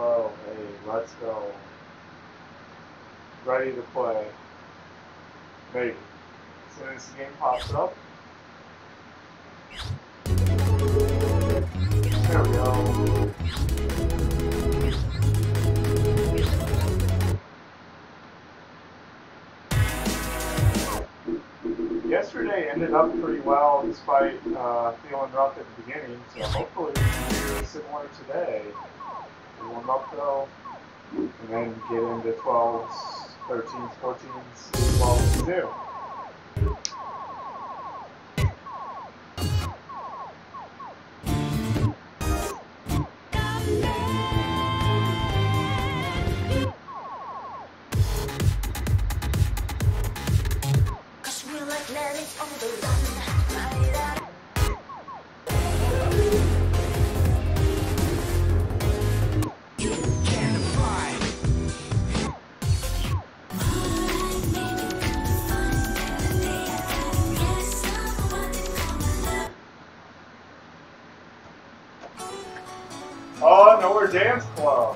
Hello, hey, let's go. Ready to play. Maybe. As soon as the game pops up. There we go. Yesterday ended up pretty well despite feeling rough at the beginning, so hopefully we can do similar today. Warm up though, and then get into 12s, 13s, 14s, 12s too. Dance club.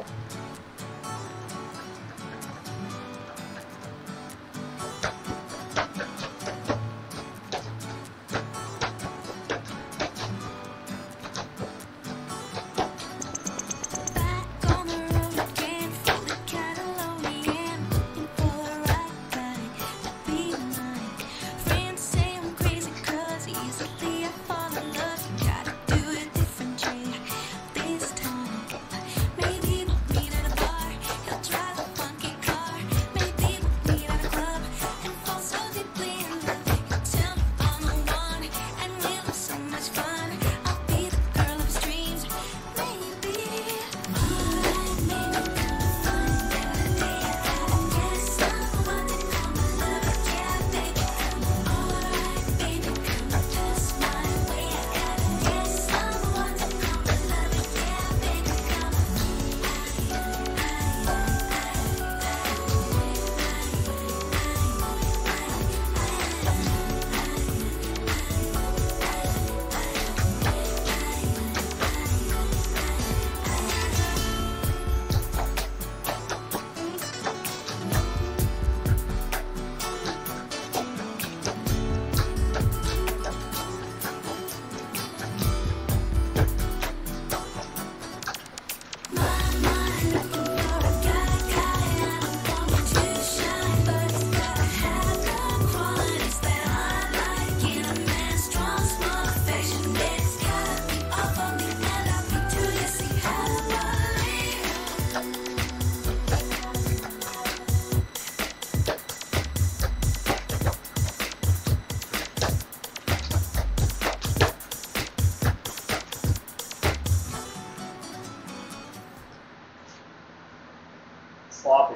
Sloppy,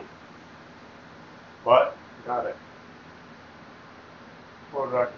but got it. World record.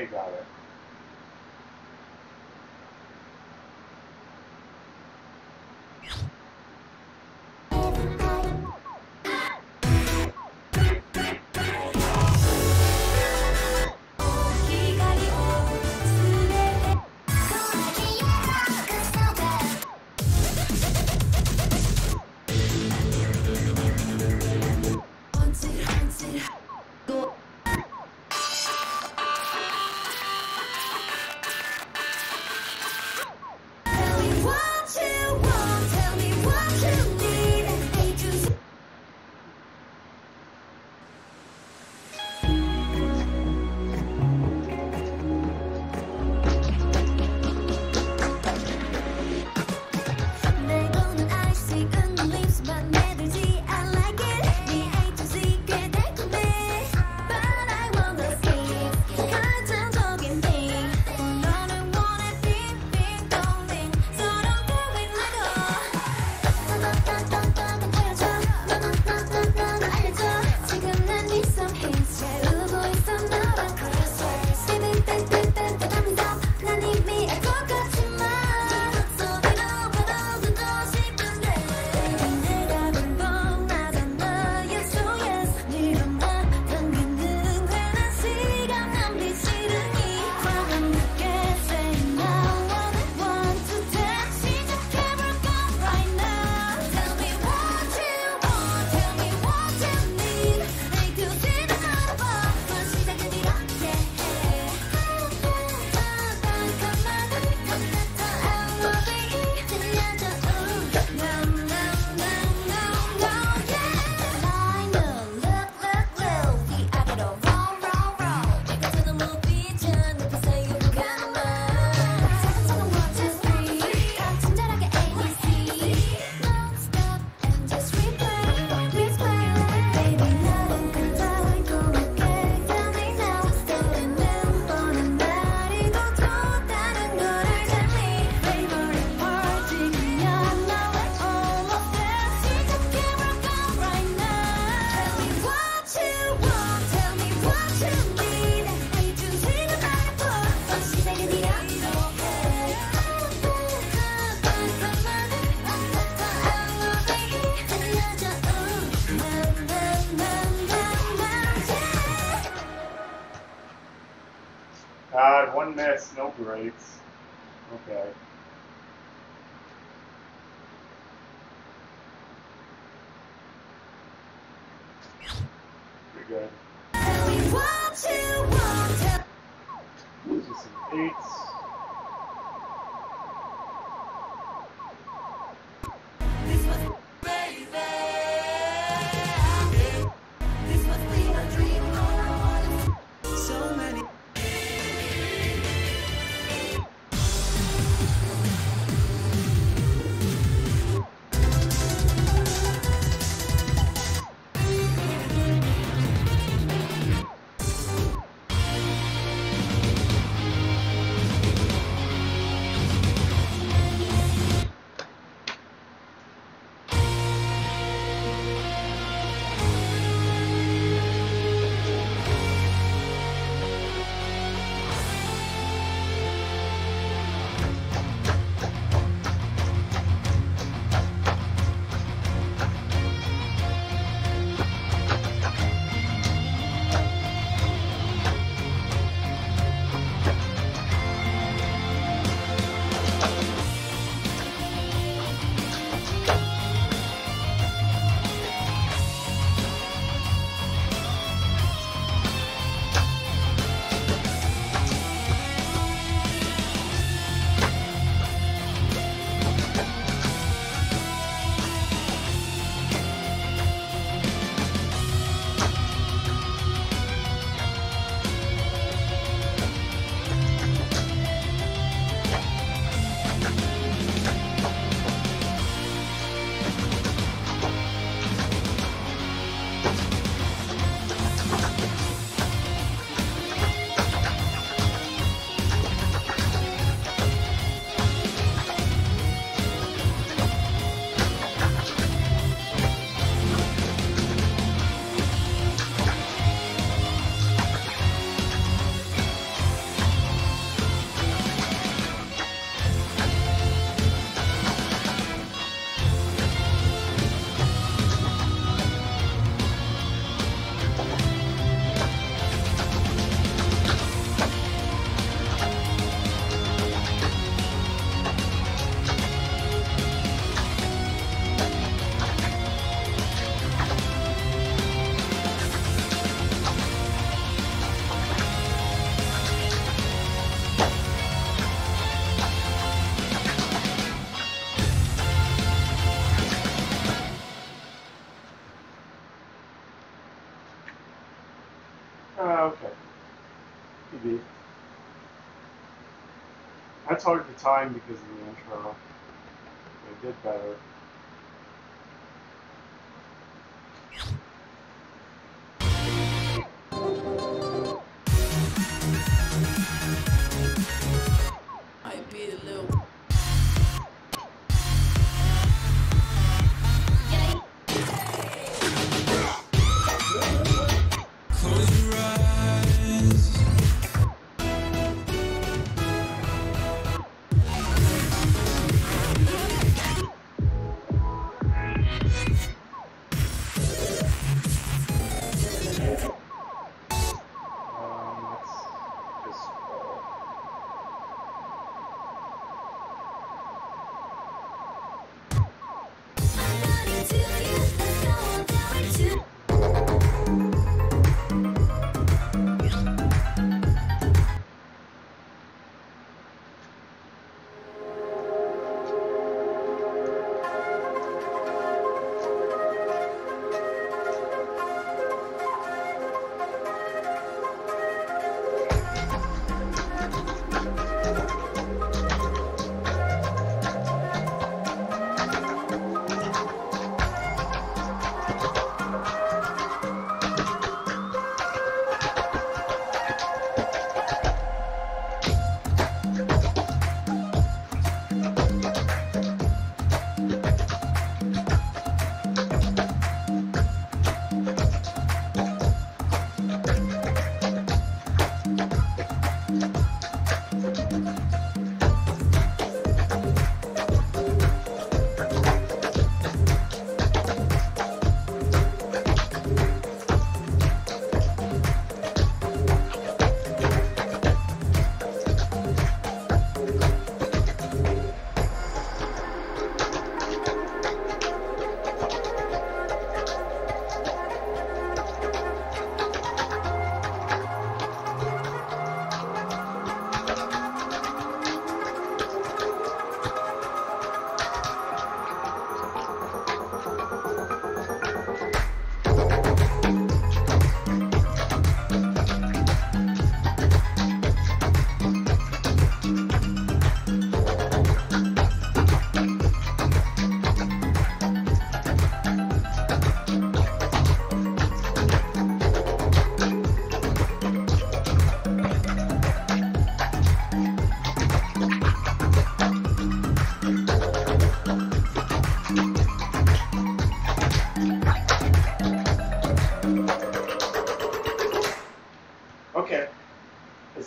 Okay, got it. One miss, no grades. Okay. Pretty good. Just some eights. That's hard to time because of the intro. They did better.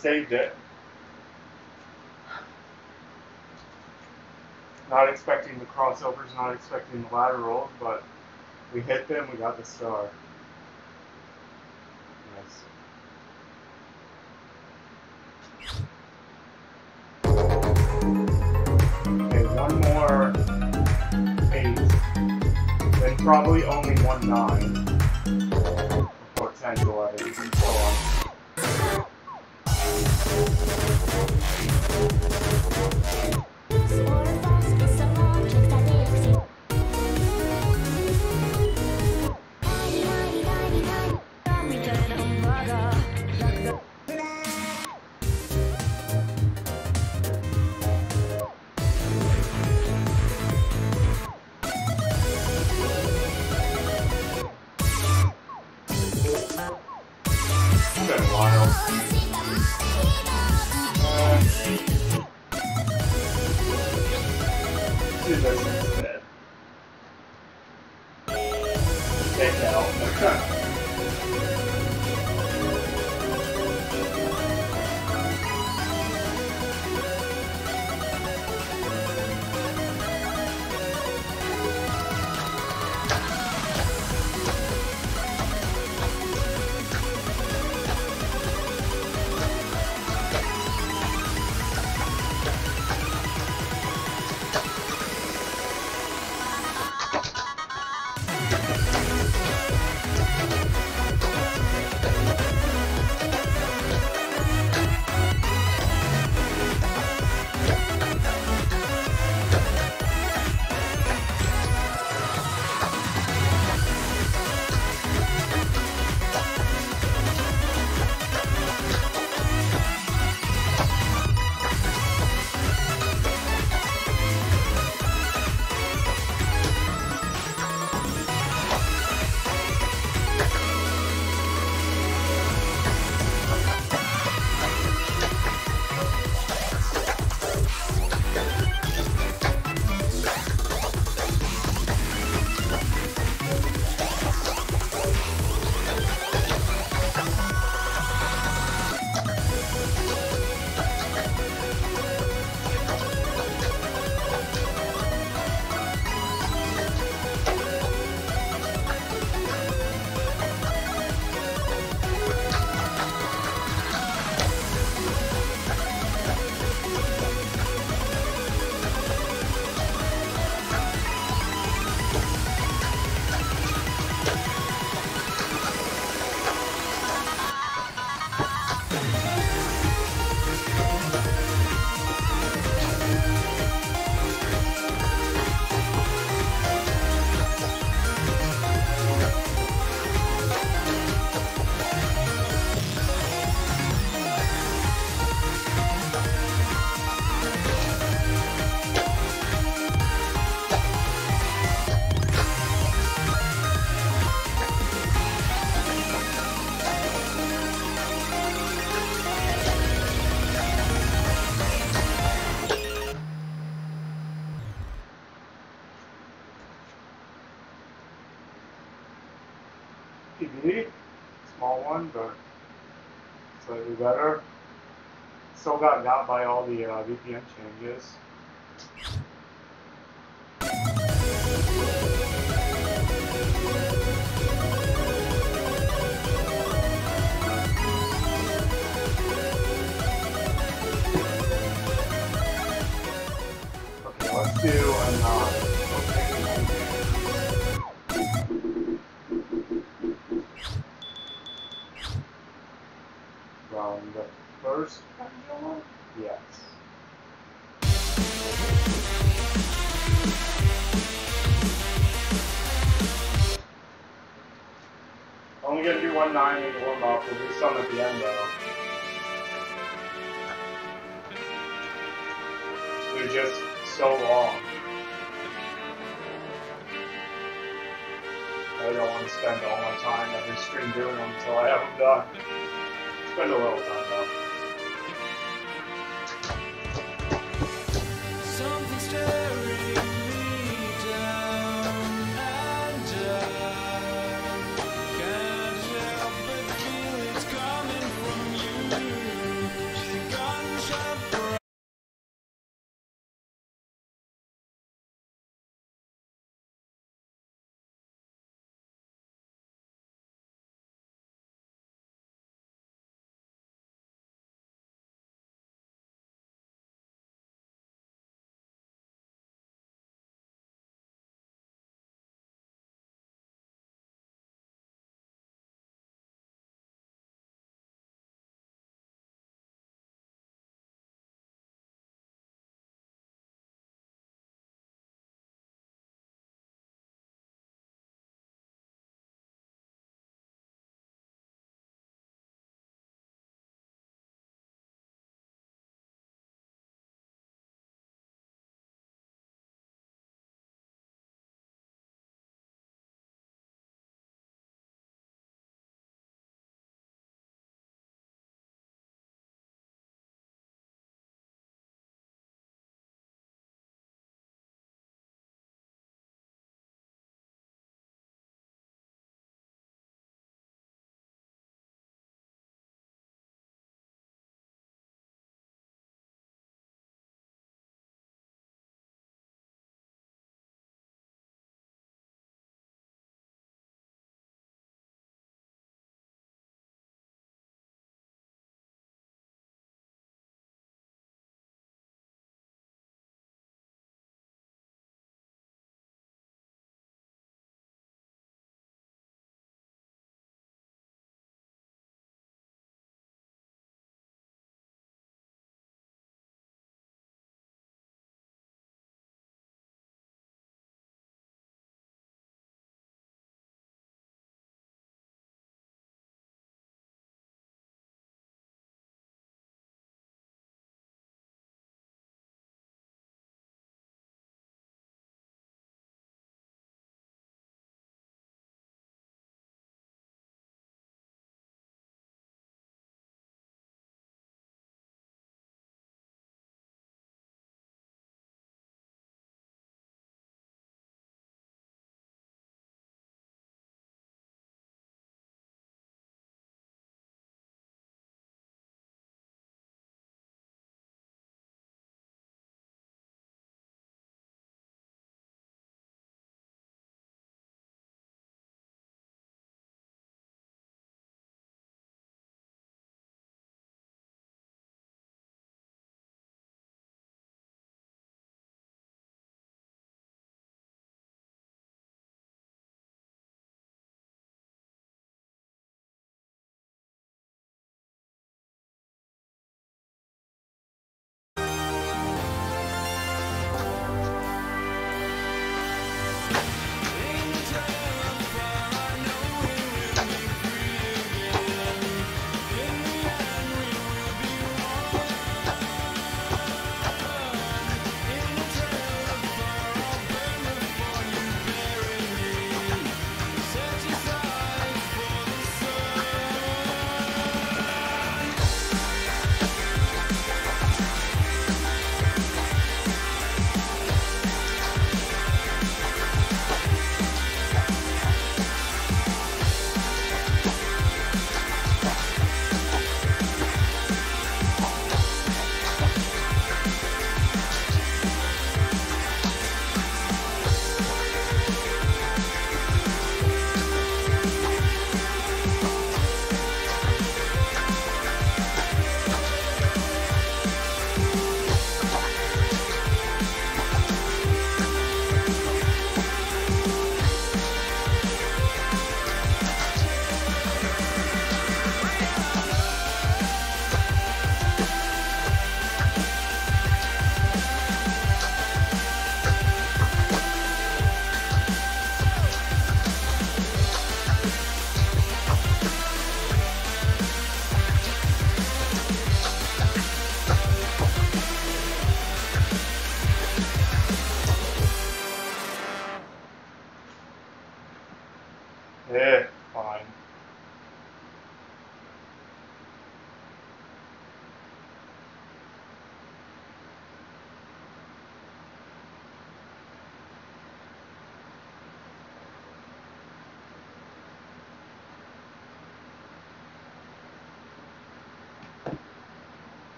Saved it. Not expecting the crossovers, not expecting the laterals, but we hit them, we got the star. Nice. Okay, one more 8, then probably only 1 9, or 10 to 11, and so on. neat, small one, but slightly better. Still got got by all the VPN changes. Okay, let's do a round the first. Yes. Only gonna do 190 to warm up. We'll do some at the end though. They're just so long. I don't want to spend all my time every stream doing them until I have them done. Spend a little time though.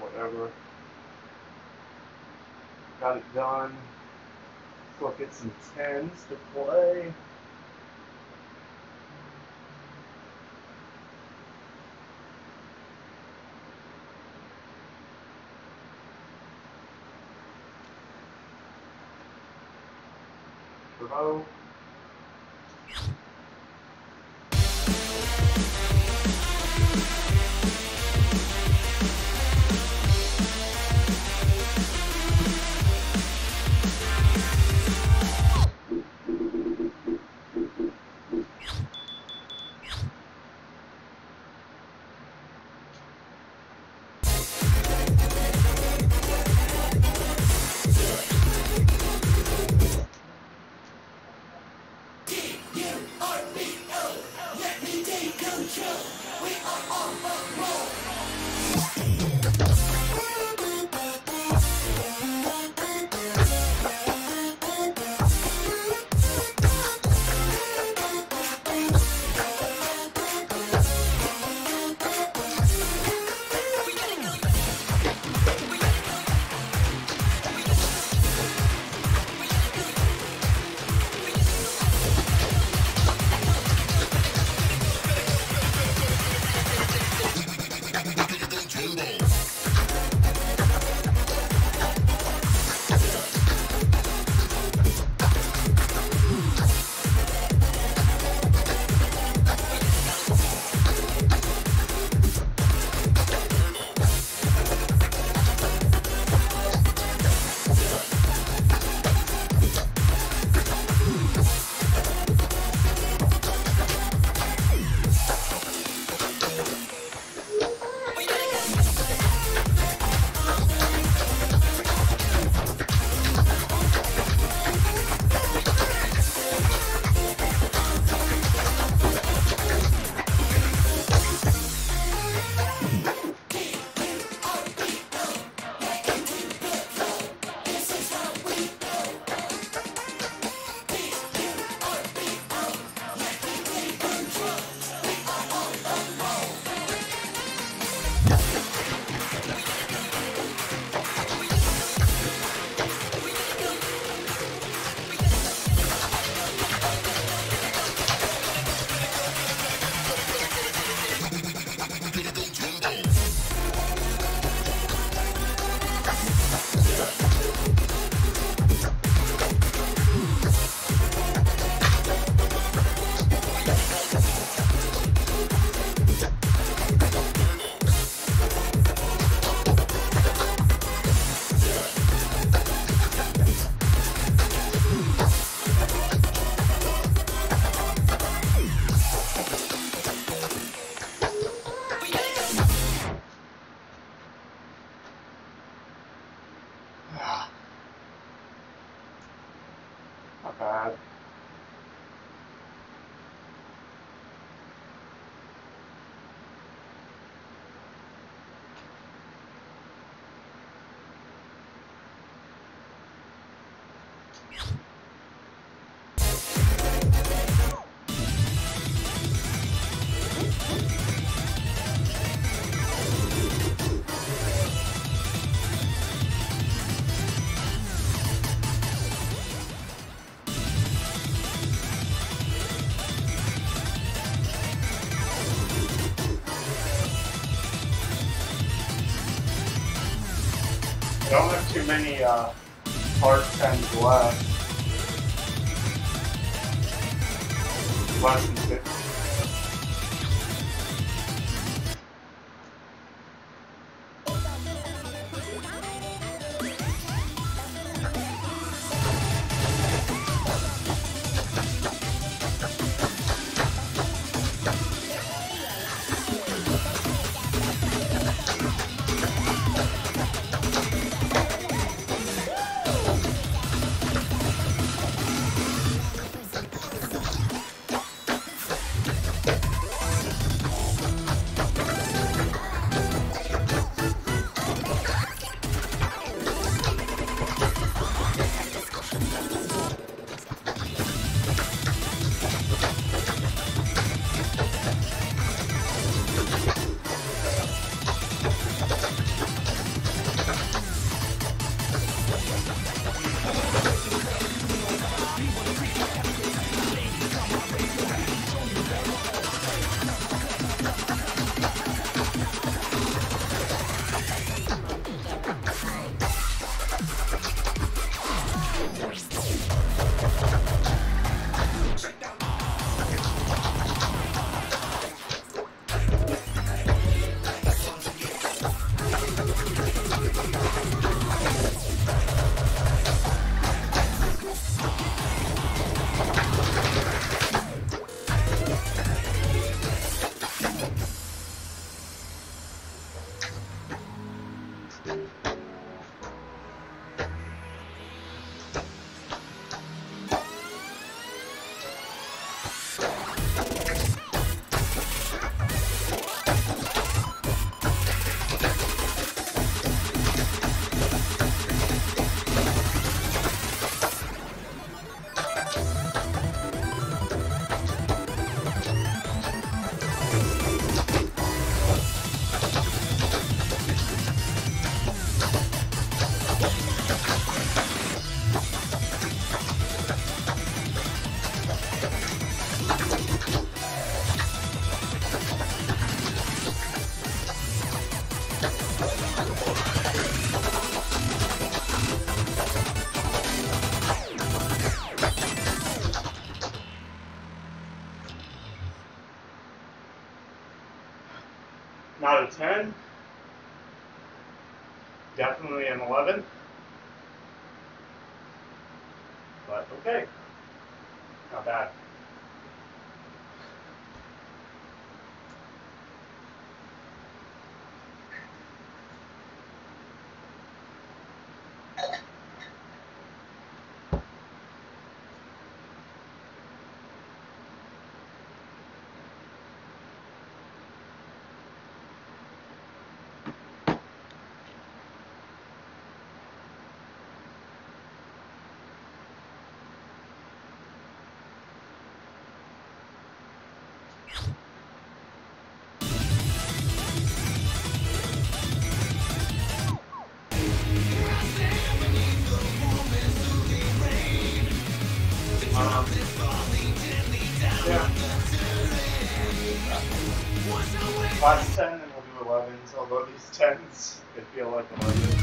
whatever. Got it done. Still get some 10s to play. Bravo. Don't have too many hard 10s left. Less than 50. Not a 10, definitely an 11, but okay, not bad. Last 10 and we'll do 11s, although these 10s, they feel like 11s.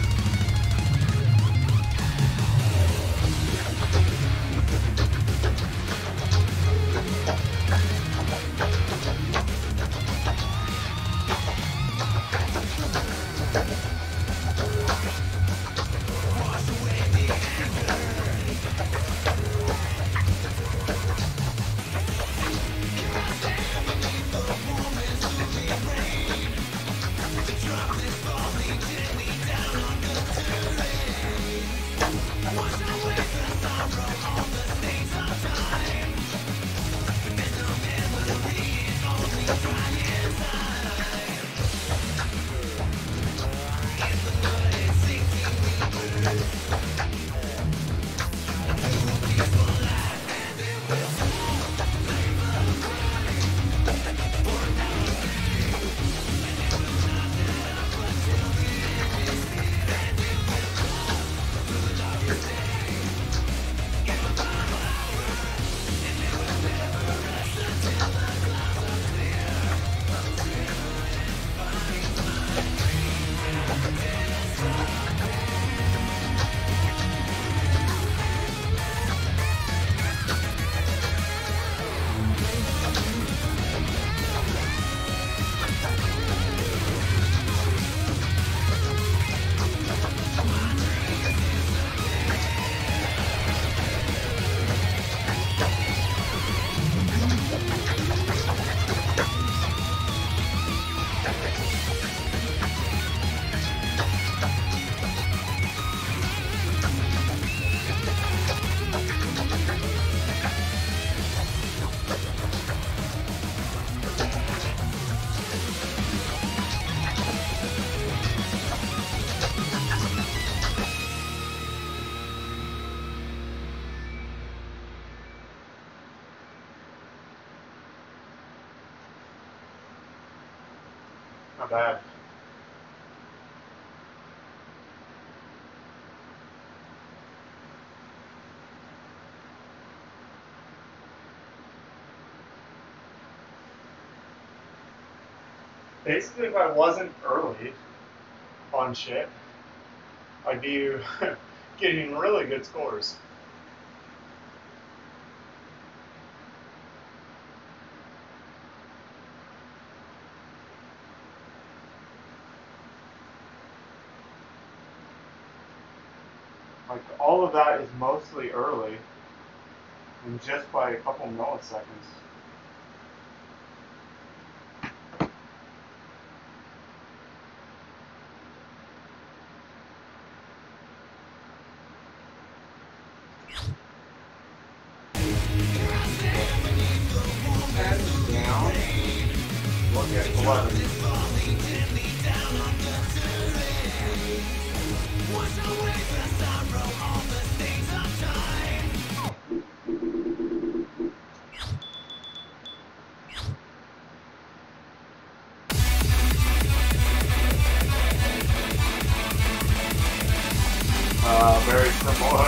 Not bad. basically, if I wasn't early on shit, I'd be getting really good scores. Like, all of that is mostly early, and just by a couple milliseconds. Very similar.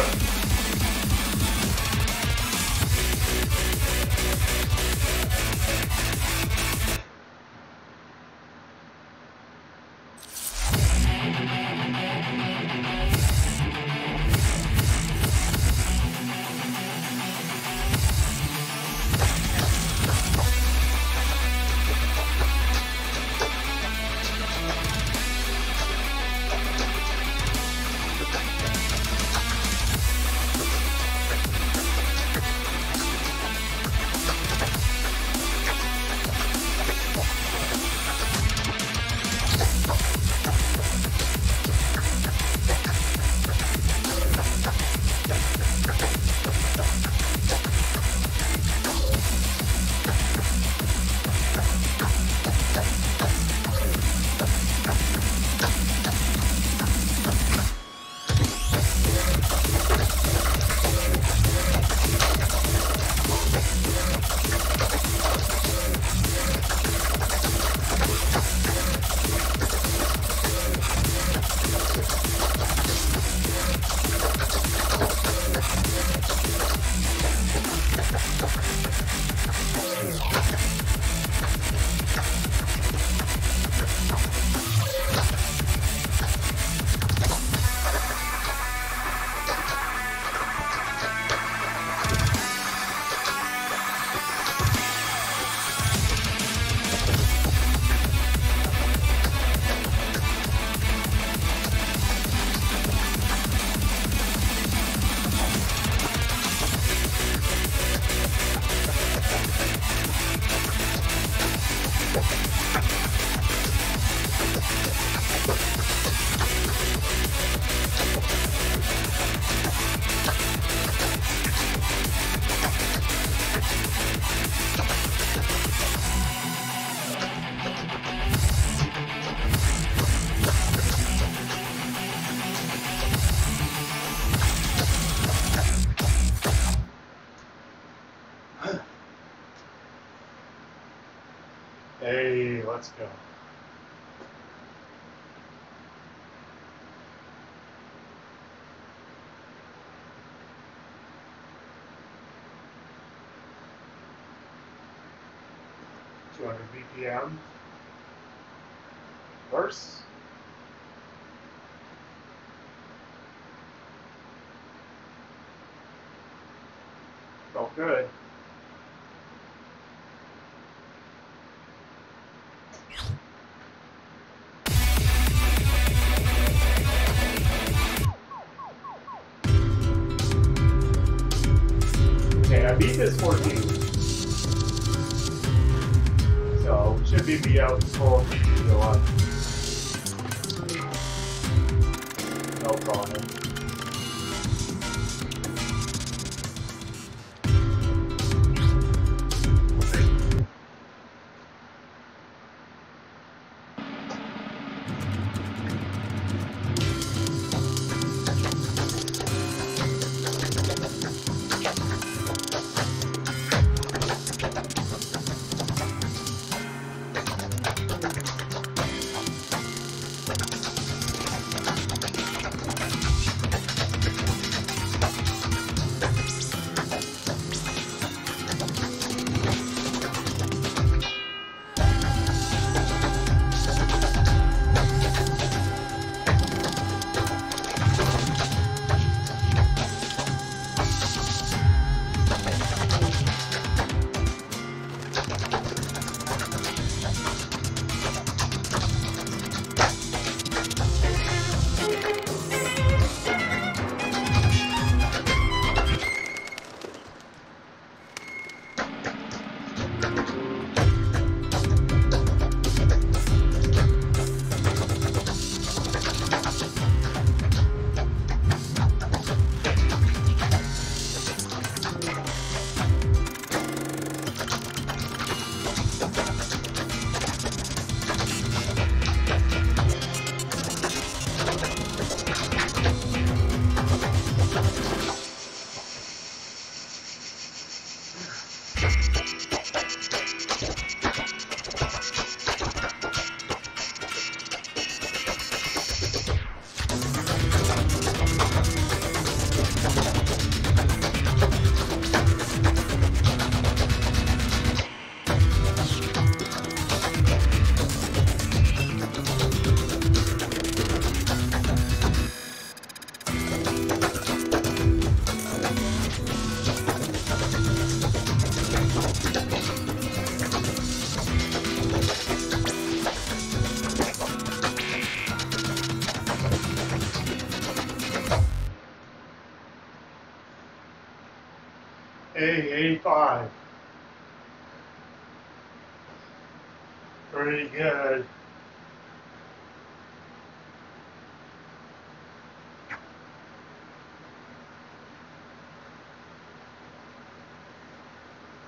Let's go. Two 200 BPM. Verse. Felt good. Beat this 14, so should be out before July. No problem. A85. Pretty good.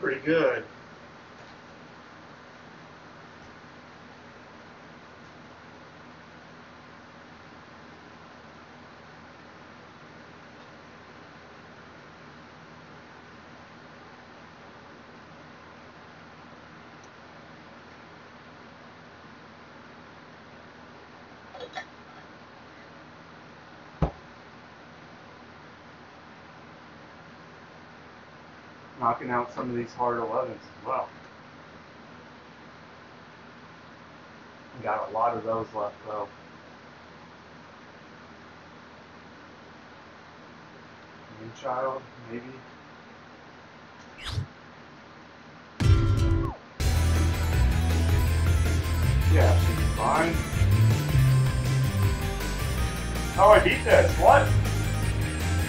Pretty good. Knocking out some of these hard 11s as well. We got a lot of those left though. Moonchild, maybe. Yeah, should be fine. Oh, I beat this. What?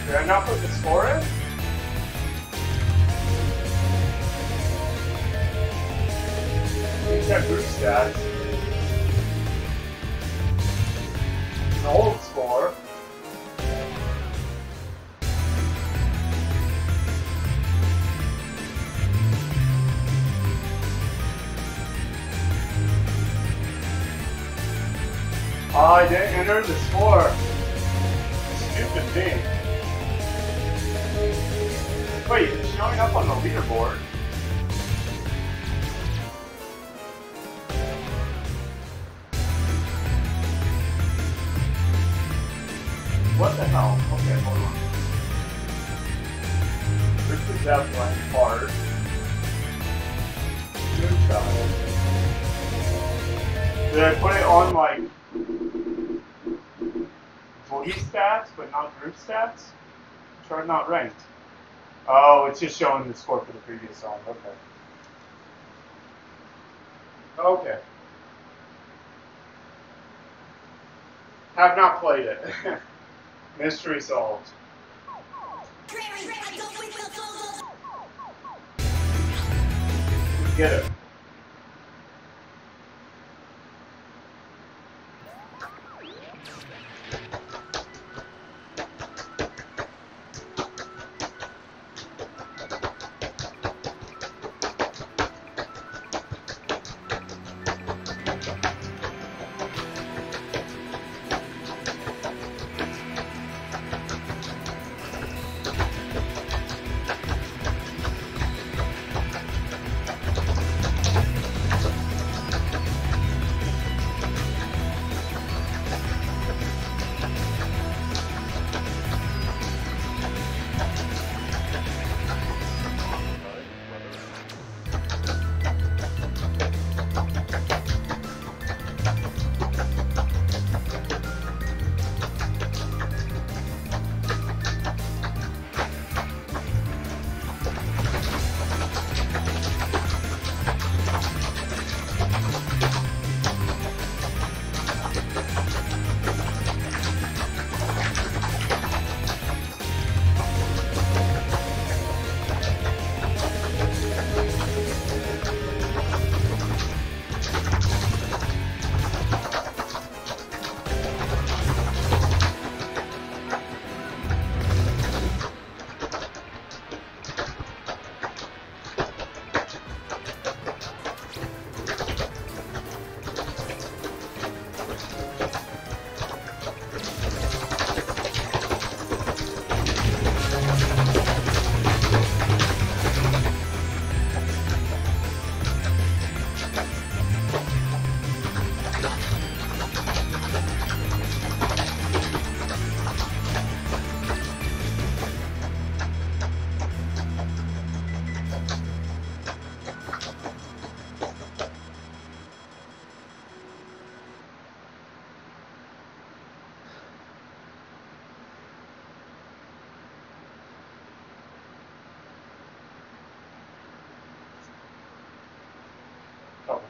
Did I not put the score in? Check group stats. An old score. Oh, I didn't enter the score. Stupid thing. Wait, it's showing up on the leaderboard. What the hell? Okay, hold on. This is that one part. Moonchild. Did I put it on like police stats but not group stats? Try not ranked. Oh, it's just showing the score for the previous round. Okay. Okay. Have not played it. Mystery solved. Get it.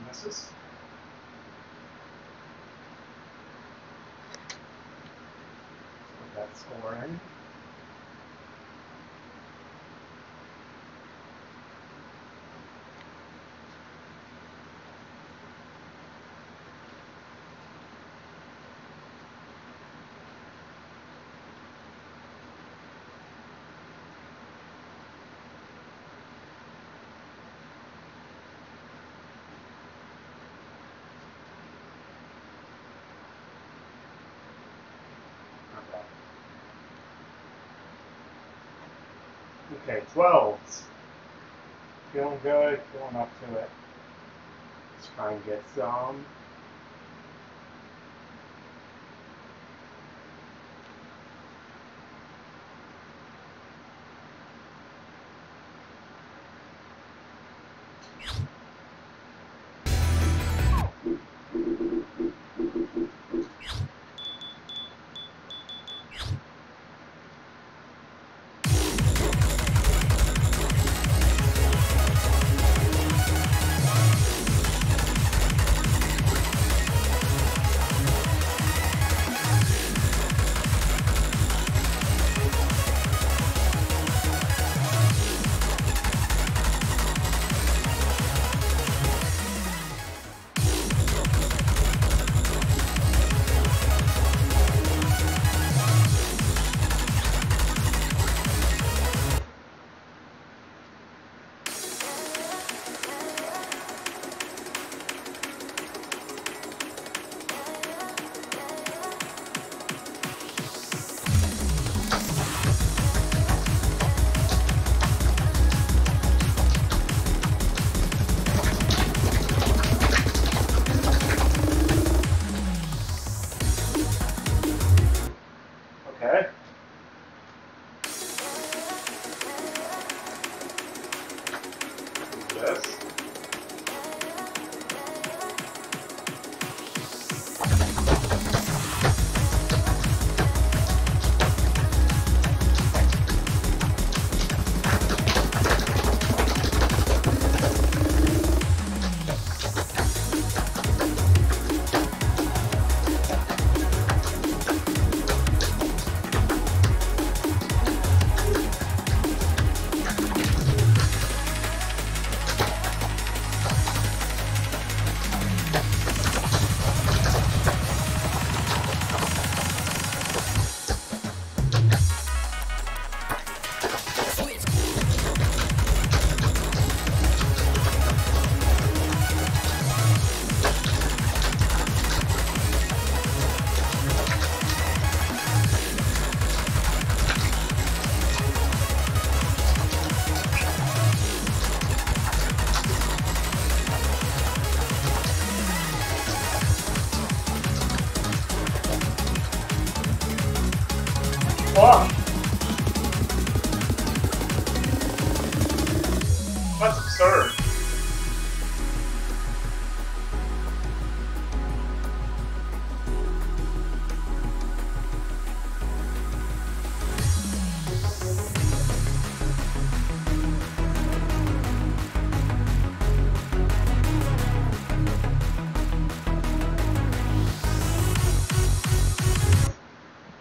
Misses. Put that score in. Okay, 12s. Feeling good, feeling up to it. Let's try and get some.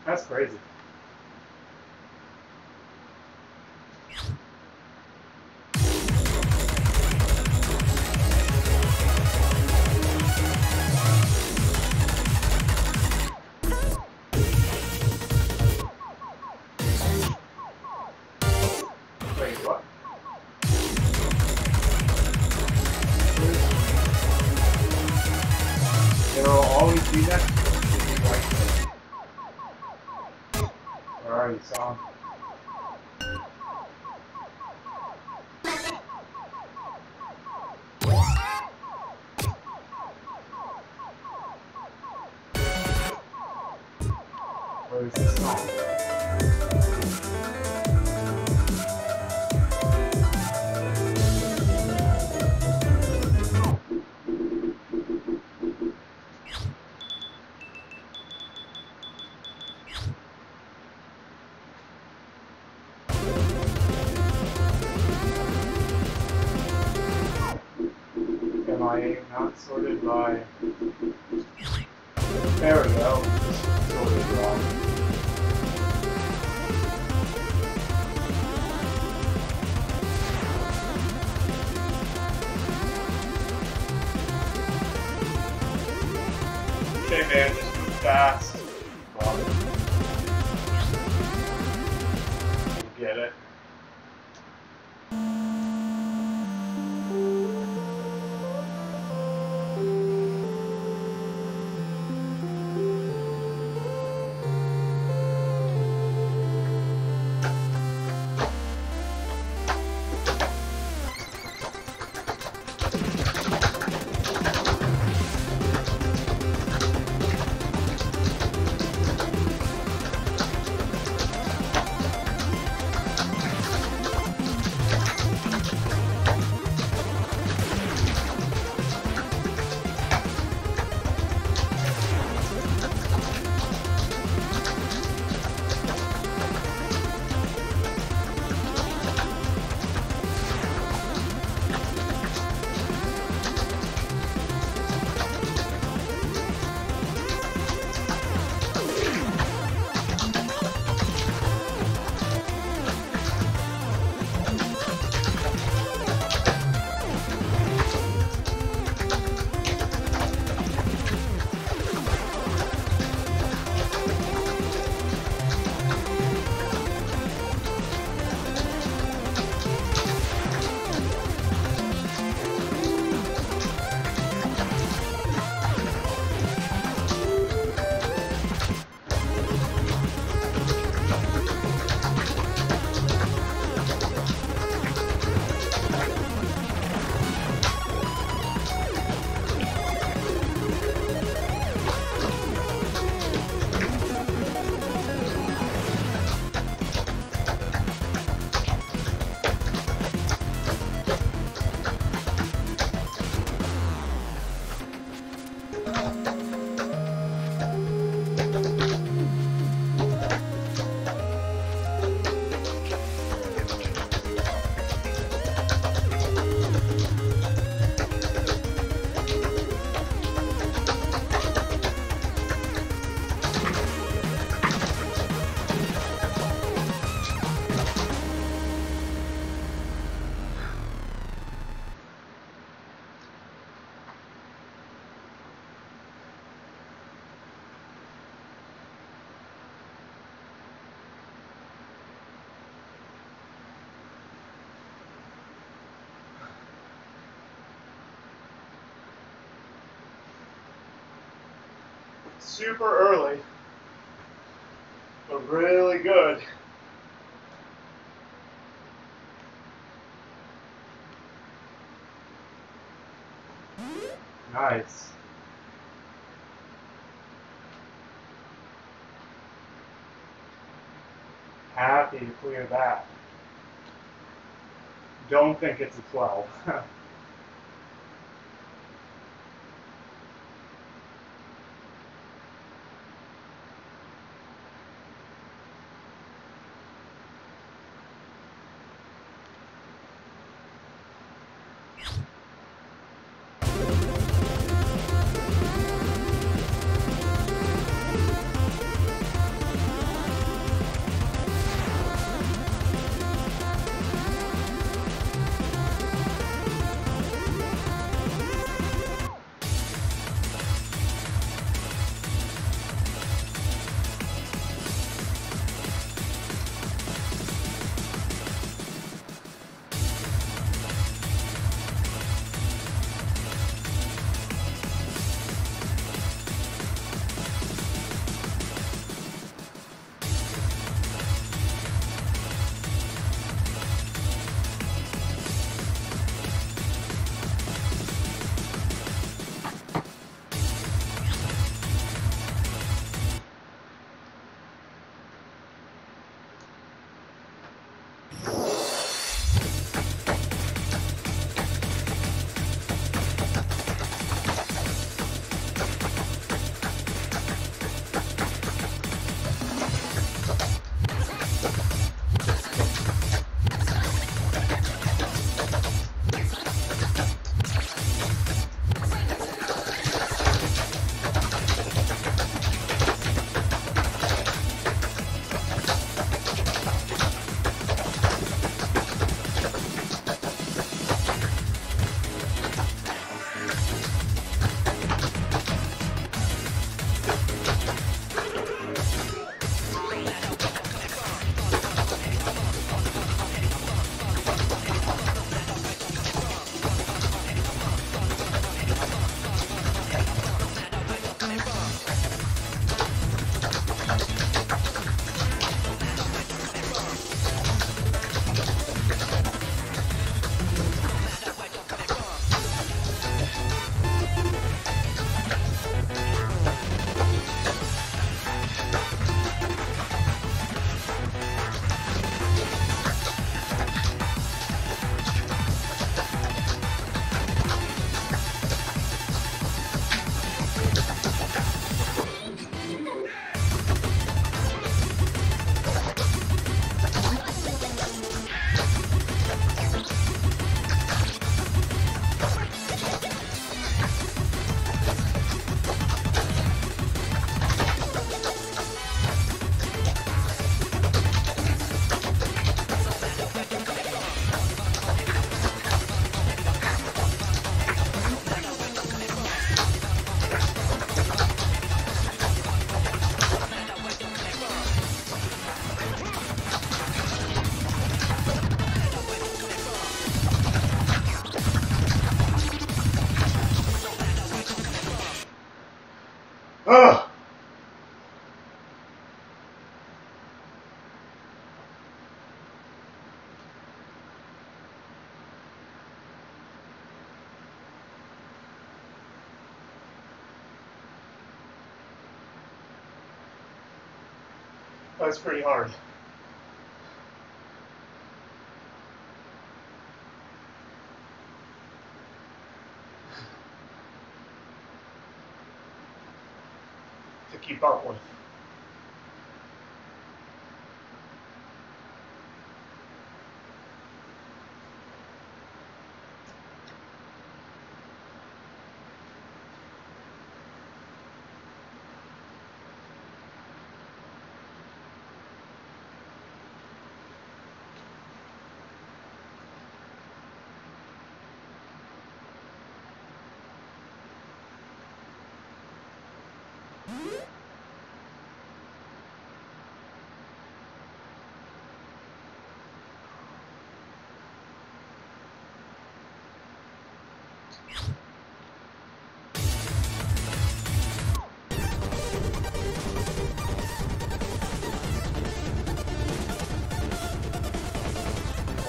That's crazy. Not sorted by... There we go. Sorted by. Okay man, just move fast. You get it. super early, but really good. Nice. Happy to clear that. Don't think it's a 12. That's pretty hard. To keep up with.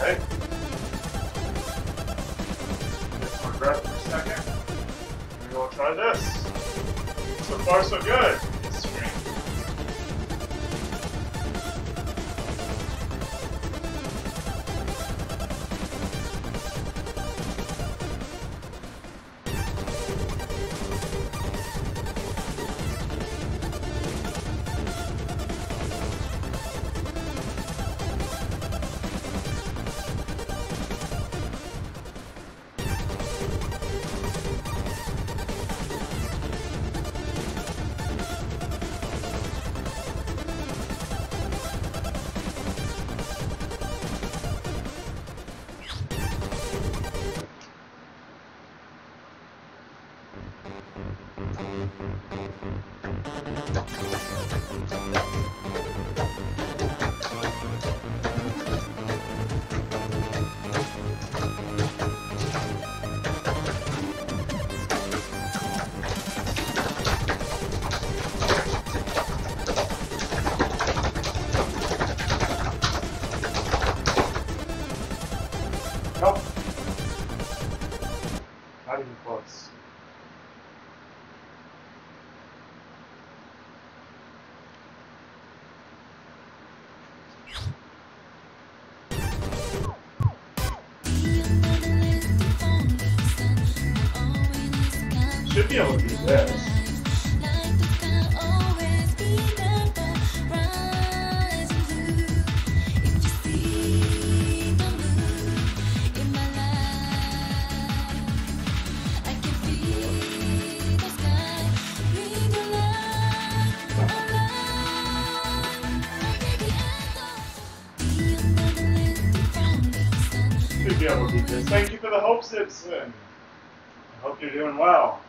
Okay. Just my breath for a second. Maybe we'll try this. So far, so good. Thank you for the hope, Simpson. I hope you're doing well.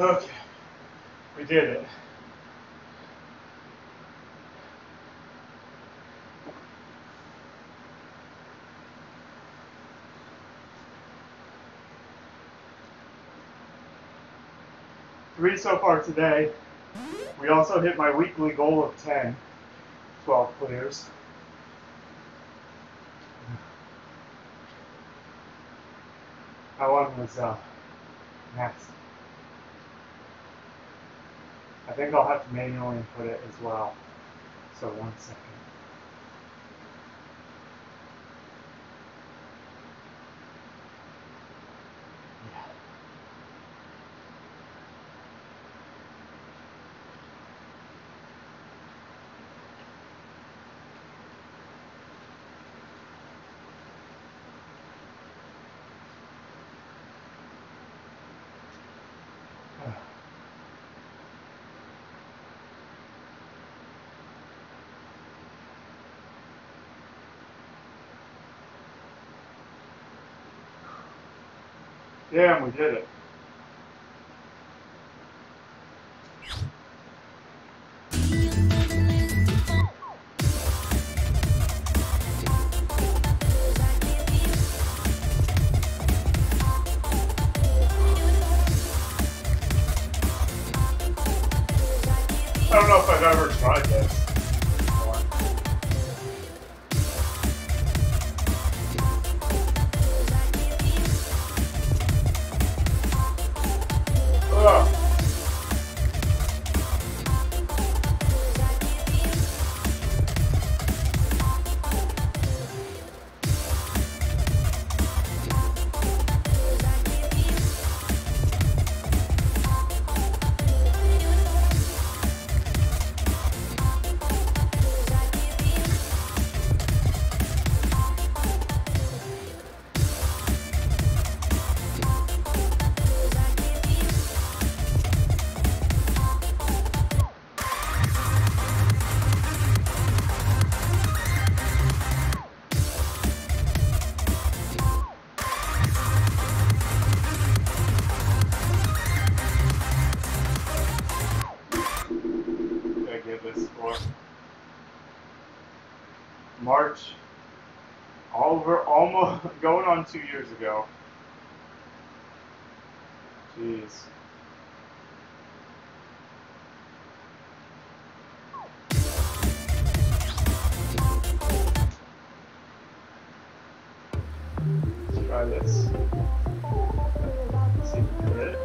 Okay, we did it. Three so far today. We also hit my weekly goal of 10. 12 players. That one was next. I think I'll have to manually input it as well. So 1 second. Damn, we did it. I don't know if I've ever tried this. March, over almost going on 2 years ago. Jeez. Let's try this. Let's see if we did it.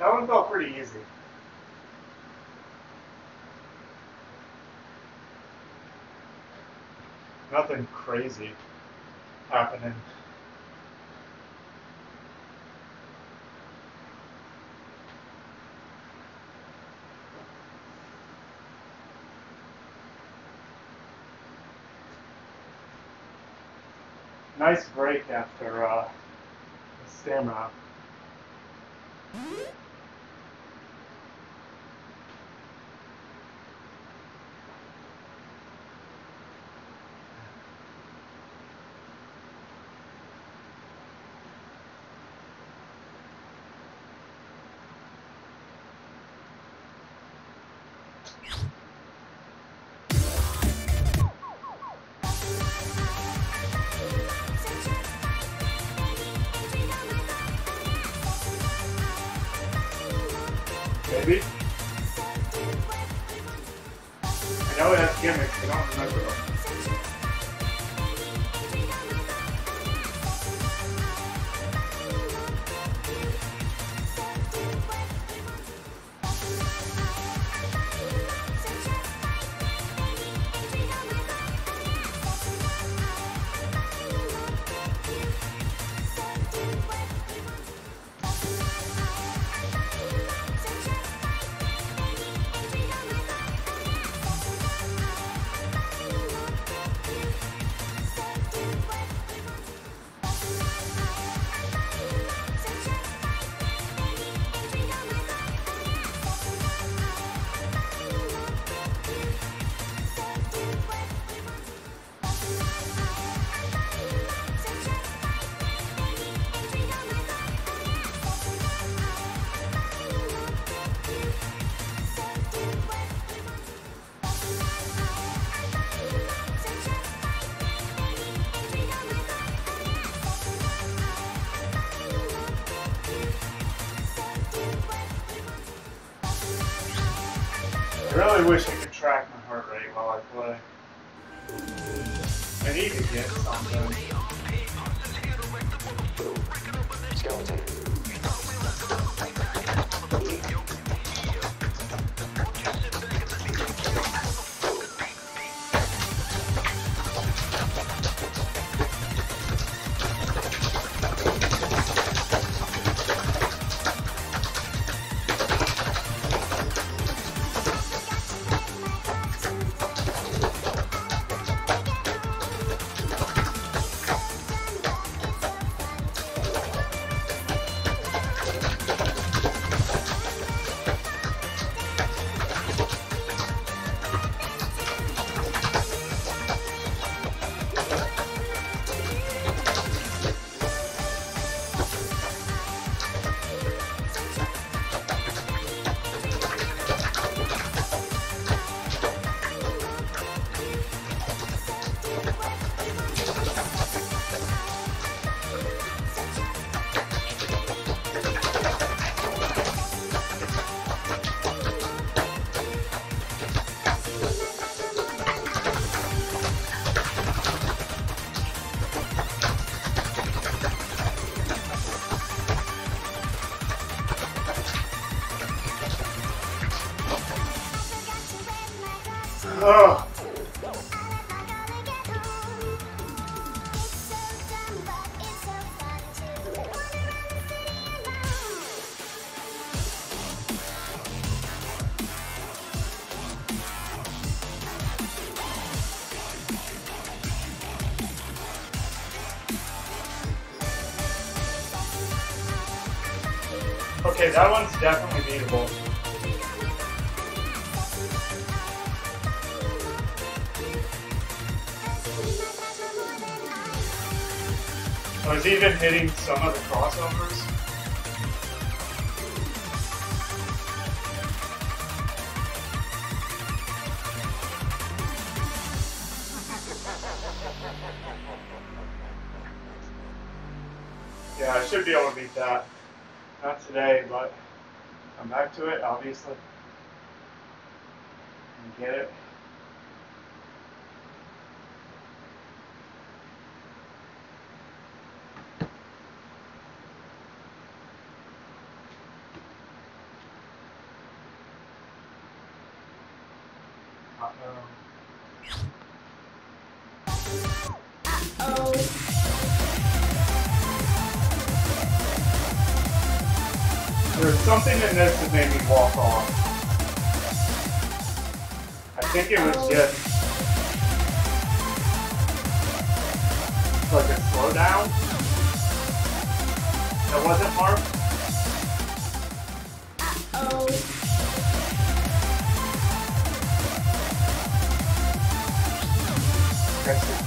That one felt pretty easy. Nothing crazy happening. Nice break after the stamina. Maybe. I know it has gimmicks, but I don't remember them. I really wish I could track my heart rate while I play. I need to get something. Skeleton. Oh. Okay, that one's definitely beatable. I was even hitting some of the crossovers. Yeah, I should be able to beat that. Not today, but come back to it, obviously. And get it. Uh-oh. Uh-oh. There's something in this that made me walk on. I think it was just like a slowdown that wasn't marked. That's just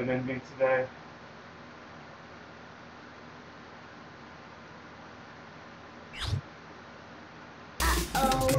an ending today. Uh-oh.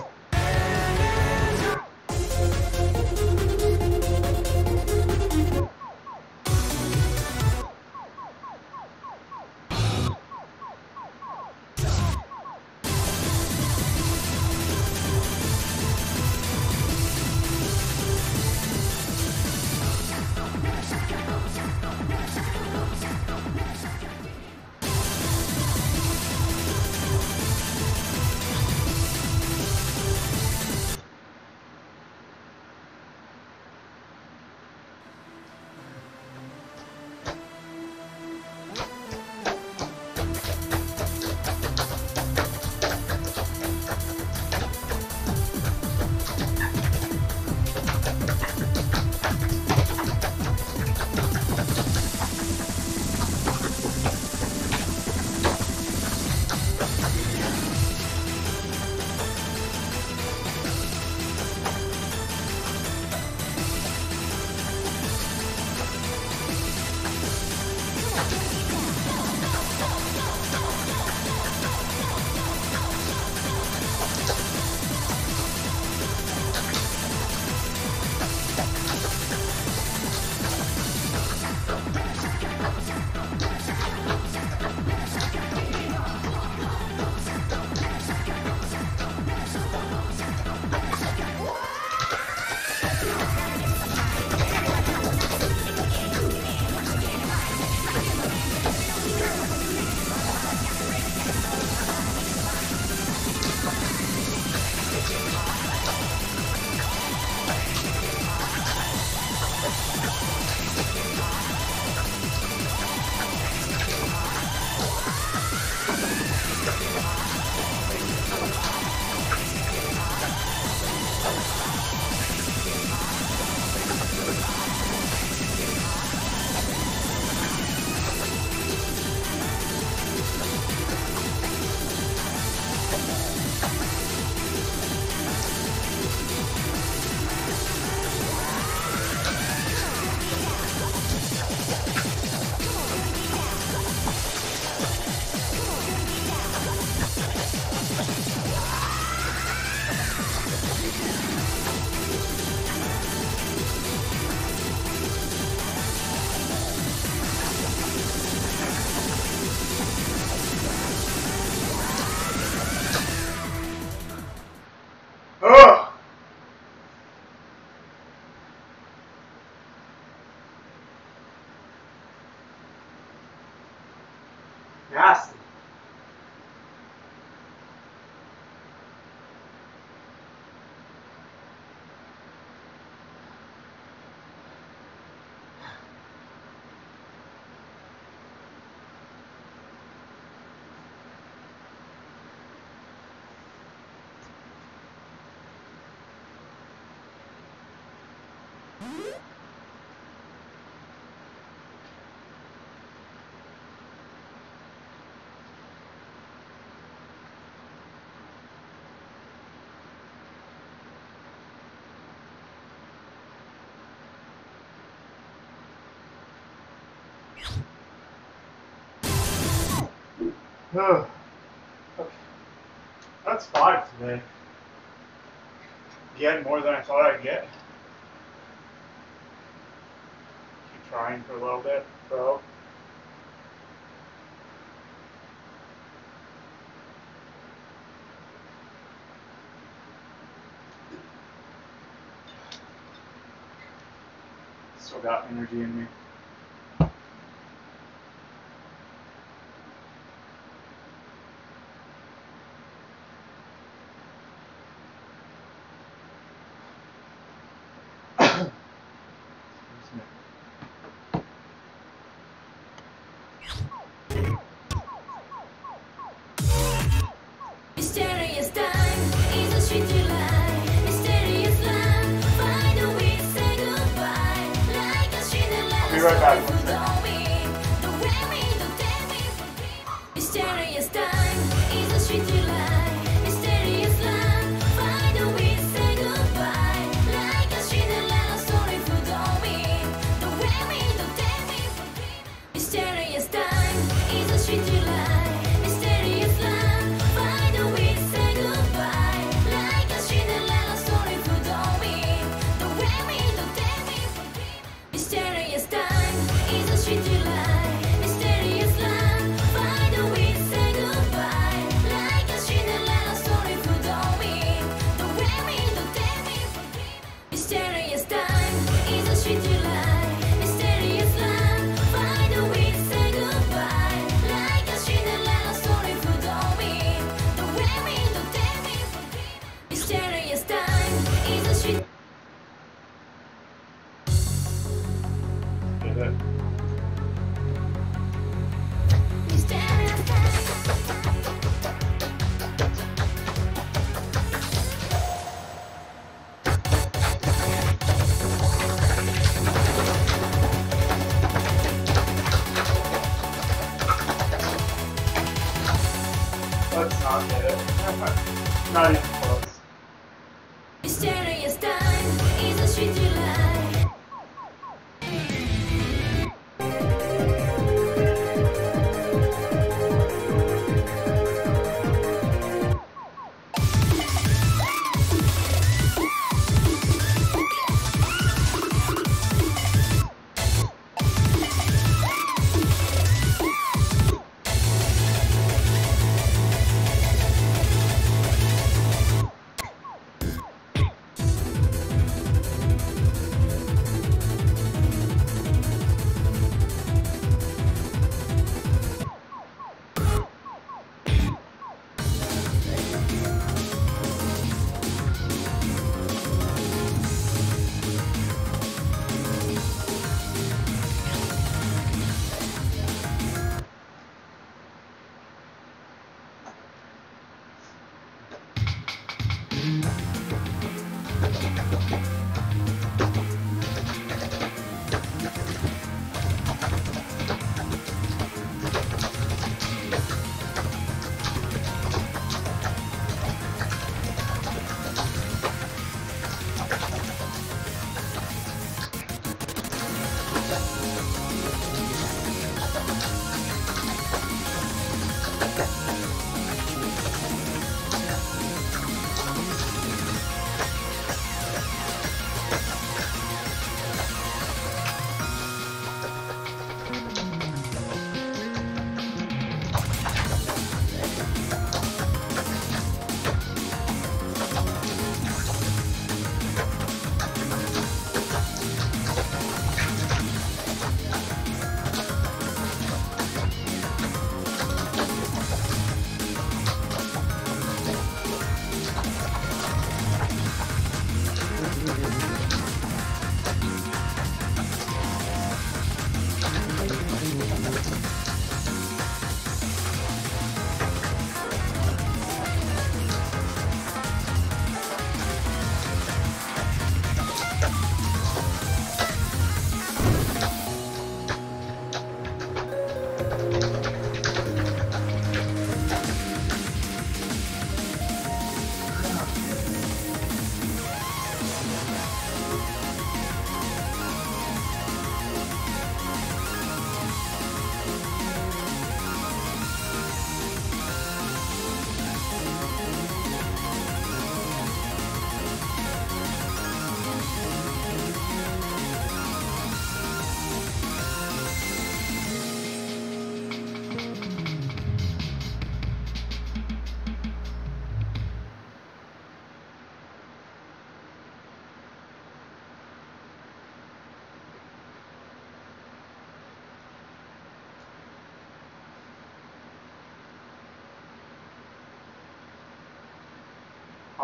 Okay. That's 5 today. Get more than I thought I'd get. Keep trying for a little bit, bro. Still got energy in me.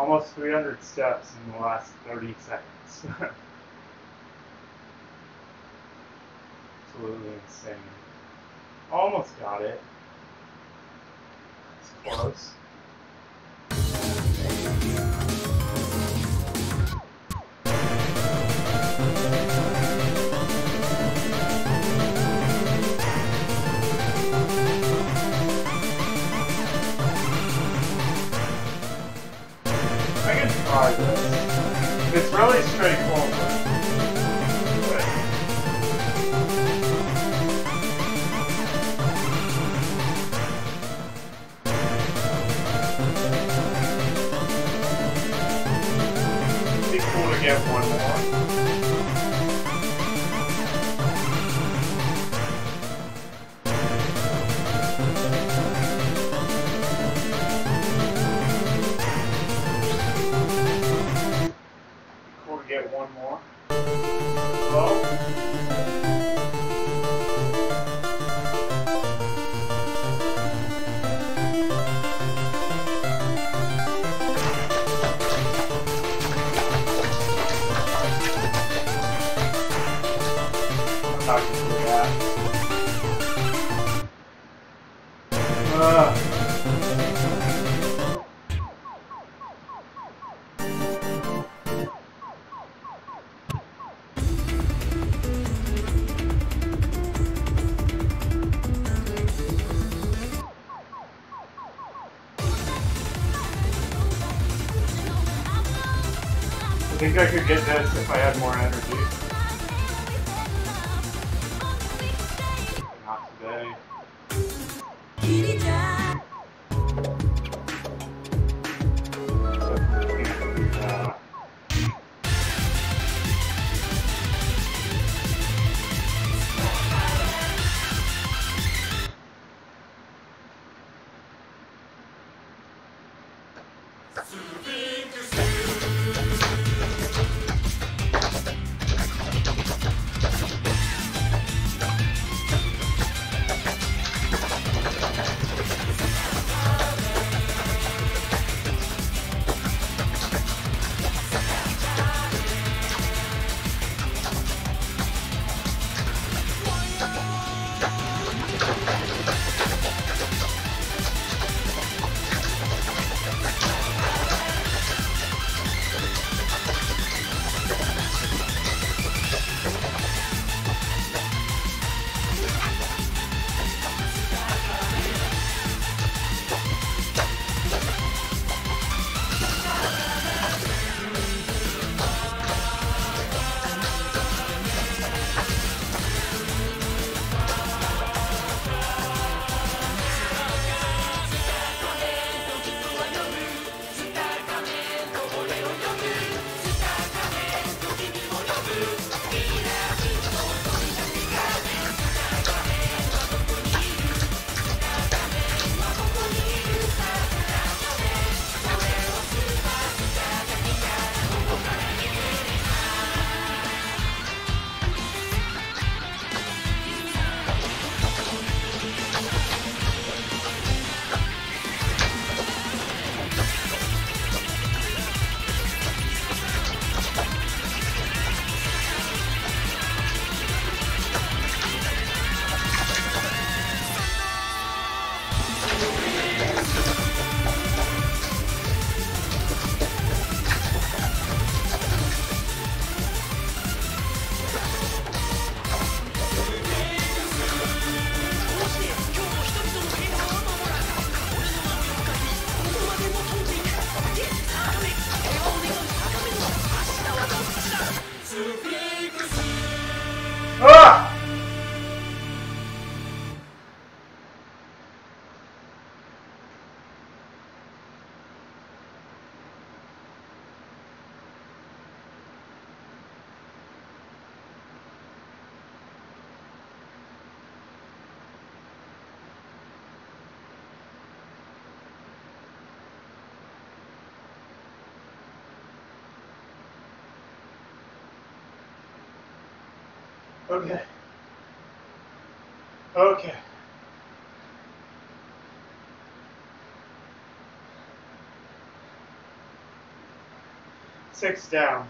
almost 300 steps in the last 30 seconds. Absolutely insane. Almost got it. It's close. It's really straightforward. It'd be cool to get one more. Hello? I'm not gonna do that. I think I could get this if I had more energy. Not today. Okay. Okay. 6 down.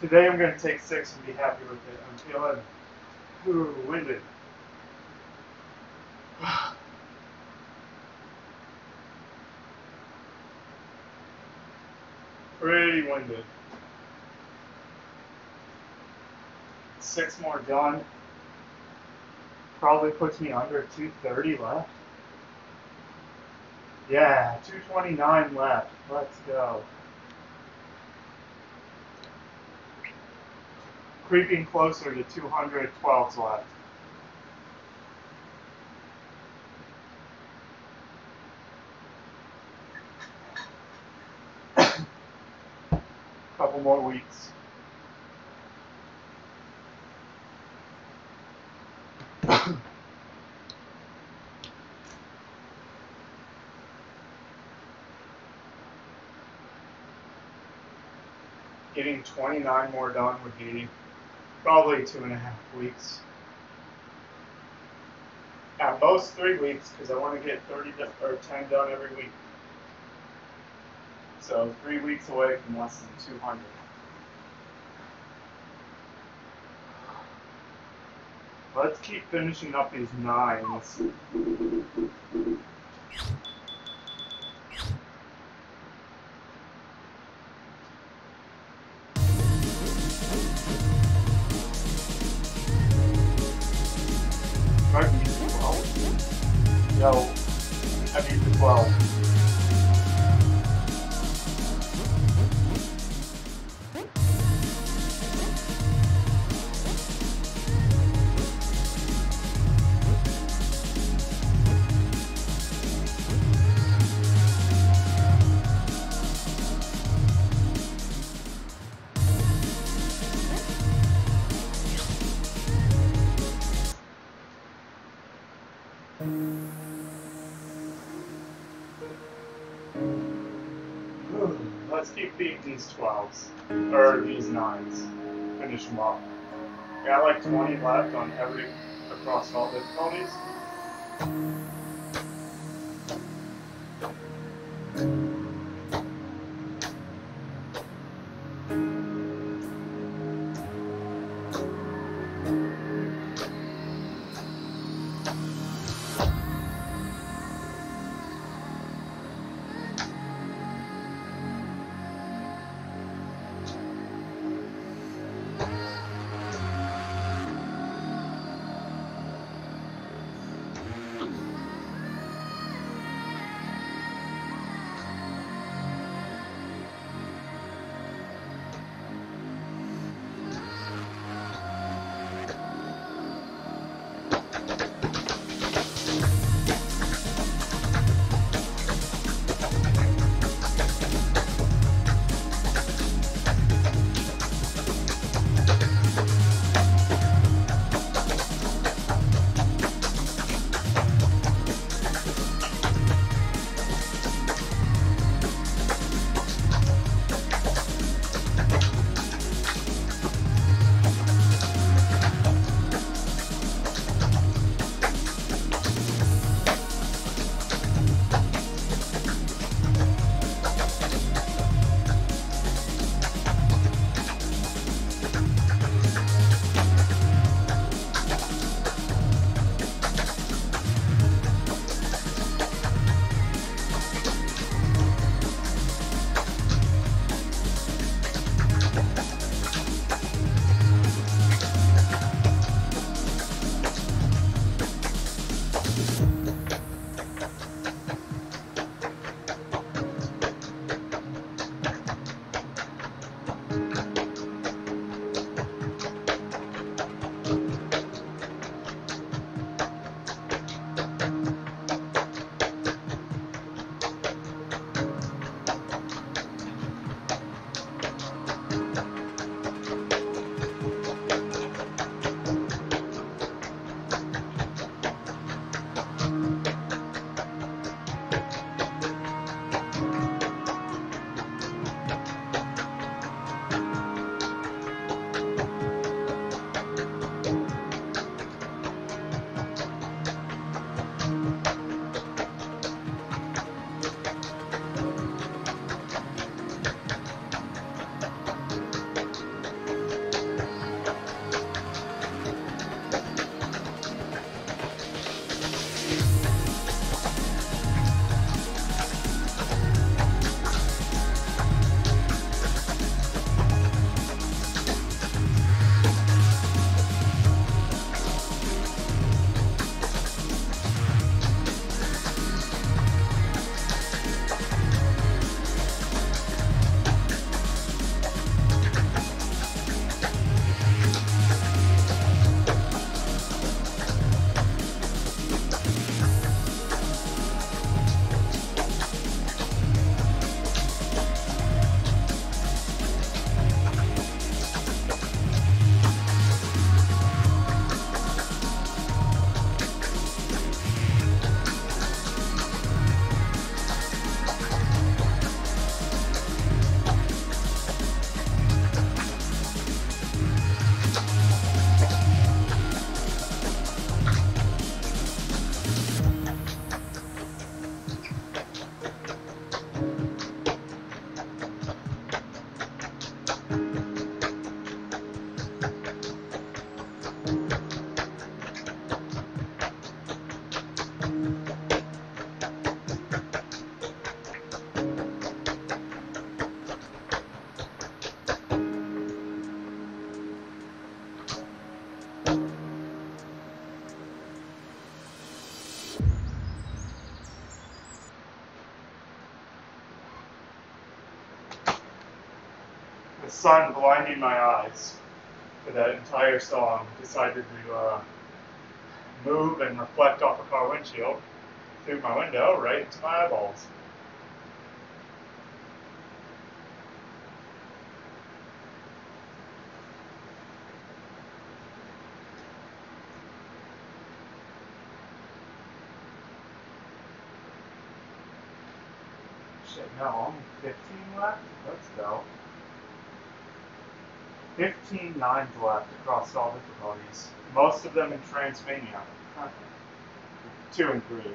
Today I'm going to take 6 and be happy with it. I'm feeling winded. Pretty winded. 6 more done. Probably puts me under 230 left. Yeah, 229 left. Let's go. Creeping closer to 212's left. Couple more weeks. Getting 29 more done would be probably 2.5 weeks. At most 3 weeks, because I want to get 30 or 10 done every week. So 3 weeks away from less than 200. Let's keep finishing up these 9s. Let's keep beating these 12s, or these 9s, finish them off. Got like 20 left on across all difficulties. the sun blinding my eyes for that entire song, decided to move and reflect off a car windshield through my window right into my eyeballs. No, 15 left? Let's go. 15 nines left across all difficulties. Most of them in Transylvania. Huh. 2 and 3, anyway.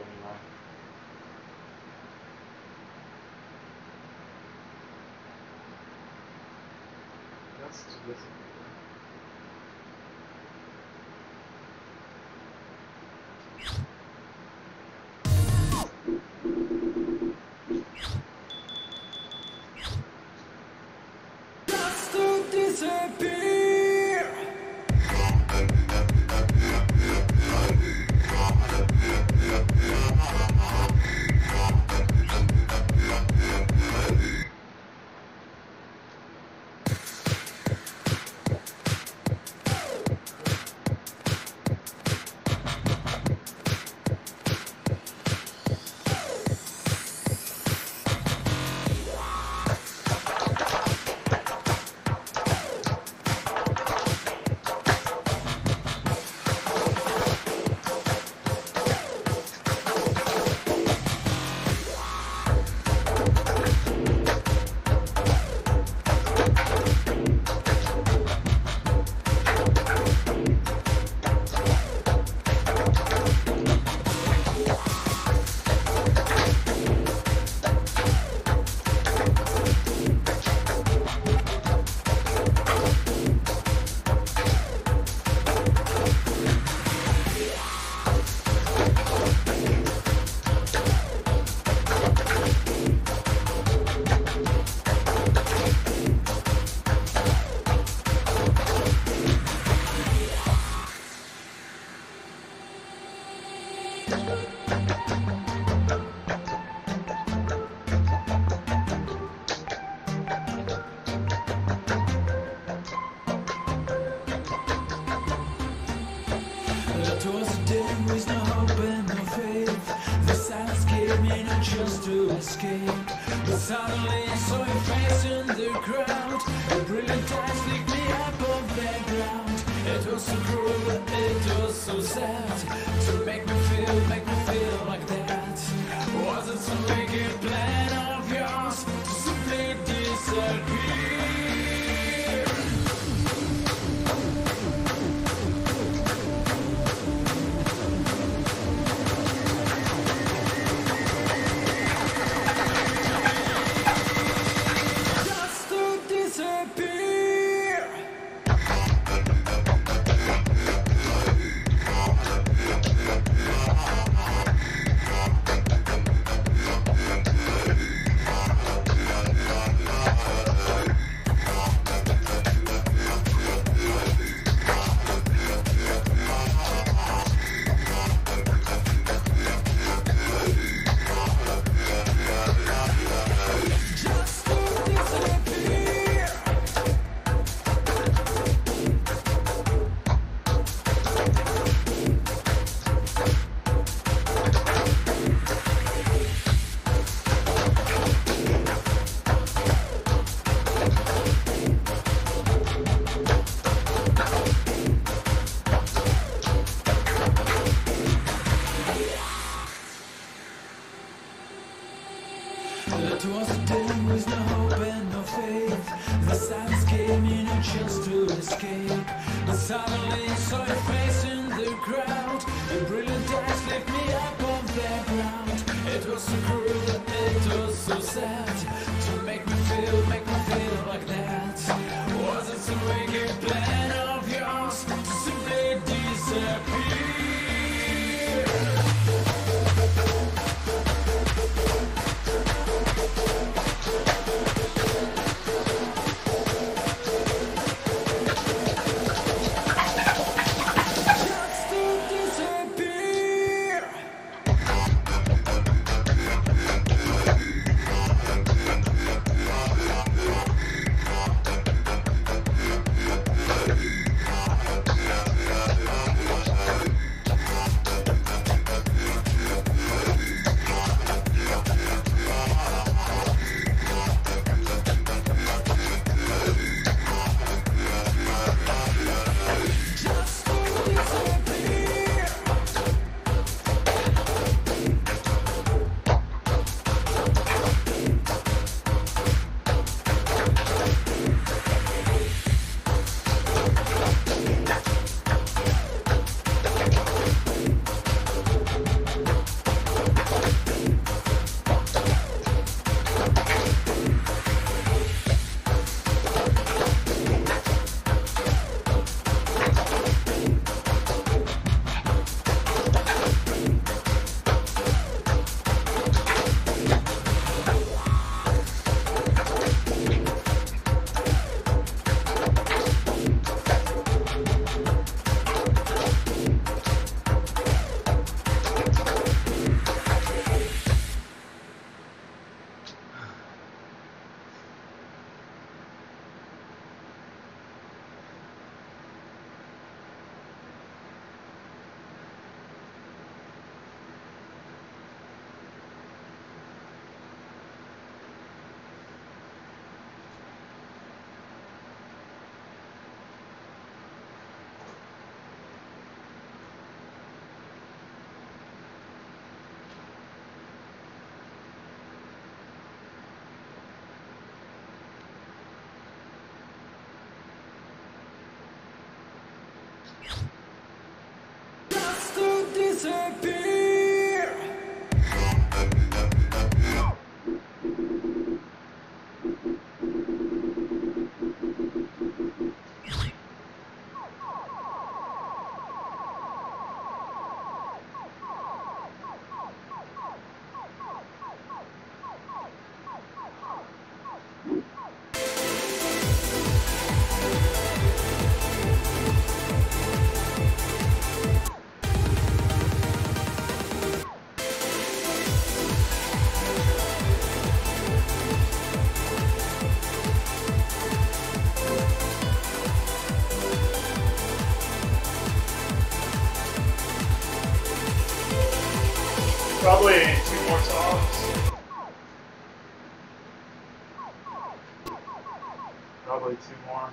Let's do this. Disappear. disappear. Probably 2 more songs. Probably 2 more.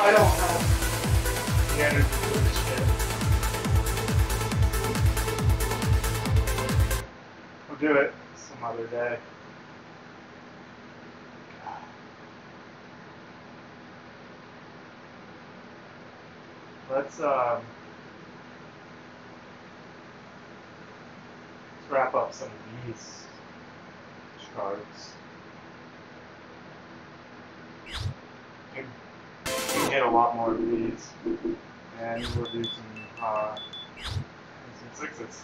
I don't have the energy for this shit. We'll do it some other day. Let's wrap up some of these charts. Get a lot more of these, and we'll do some sixes.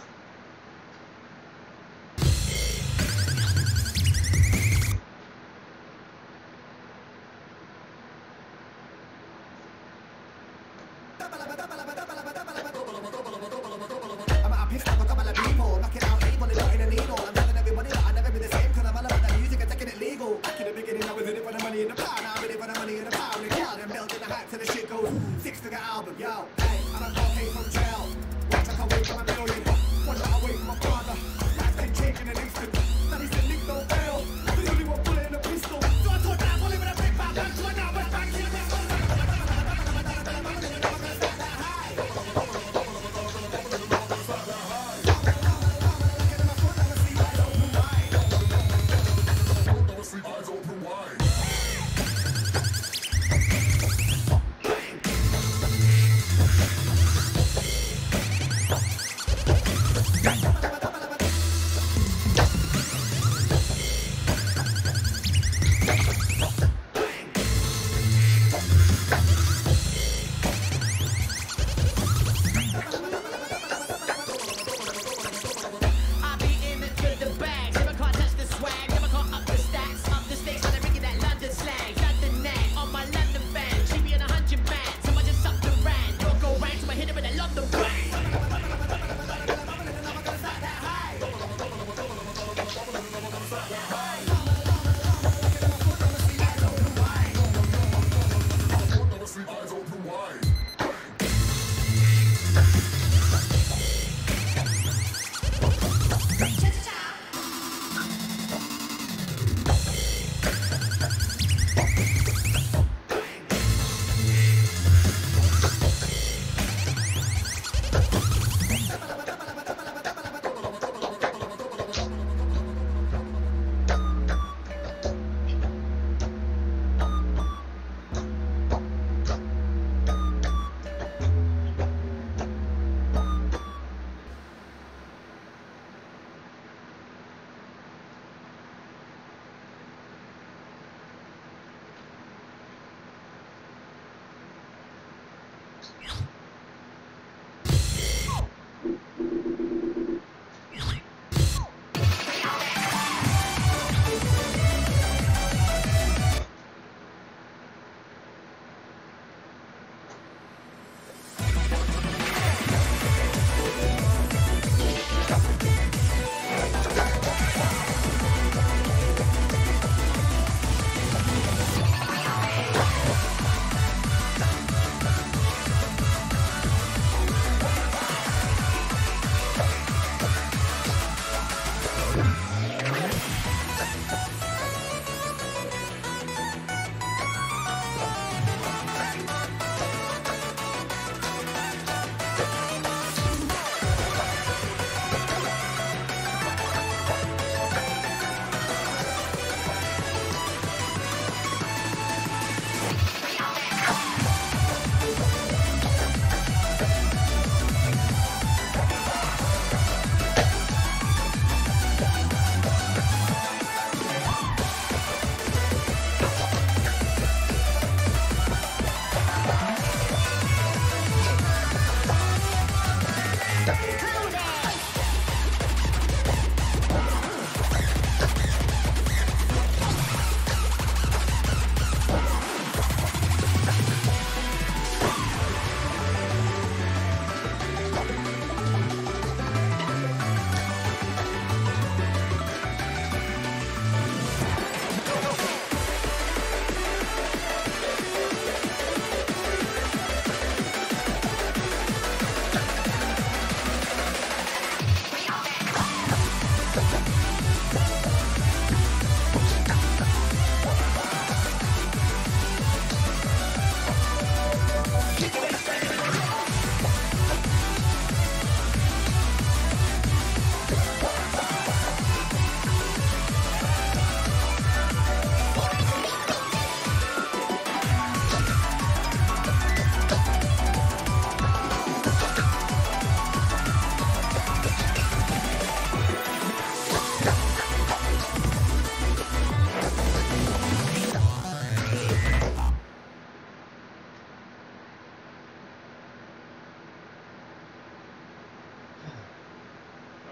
Three eyes open wide.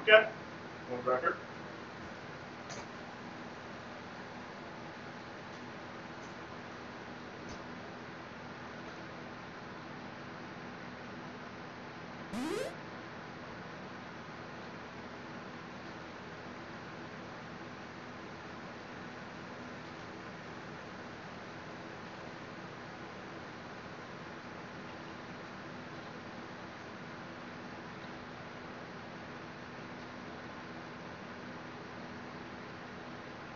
Okay. One record.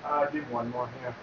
I did one more here.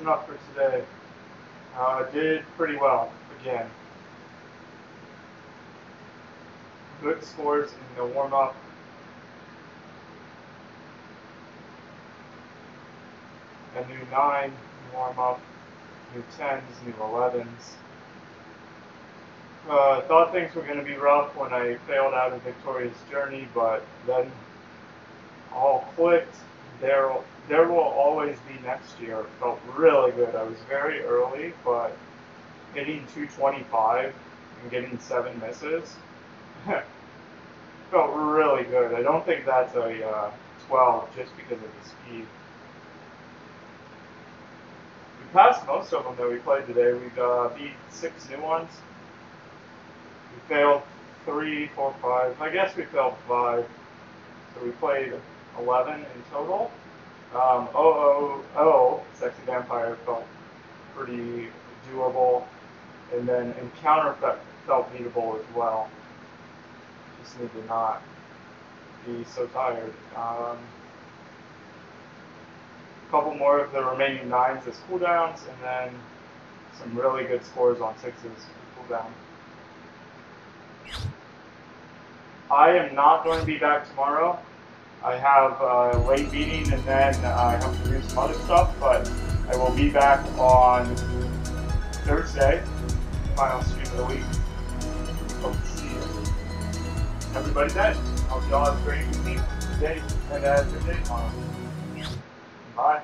Enough for today. Did pretty well again. Good scores in the warm-up. I knew 9 warm-up, new 10s, new 11s. Thought things were going to be rough when I failed out in Victoria's Journey, but then all clicked. There Will Always Be Next Year felt really good. I was very early, but hitting 225 and getting 7 misses felt really good. I don't think that's a 12 just because of the speed. We passed most of them that we played today. We beat 6 new ones. We failed 3, 4, 5. I guess we failed 5. So we played 11 in total. Sexy Vampire felt pretty doable. And then Encounter felt beatable as well. Just need to not be so tired. A couple more of the remaining 9s as cooldowns, and then some really good scores on 6s cooldown. I am not going to be back tomorrow. I have a late meeting and then I have to do some other stuff, but I will be back on Thursday, final stream of the week. Hope to see you. Everybody then, hope y'all have a great evening, day, and a good day tomorrow. Bye.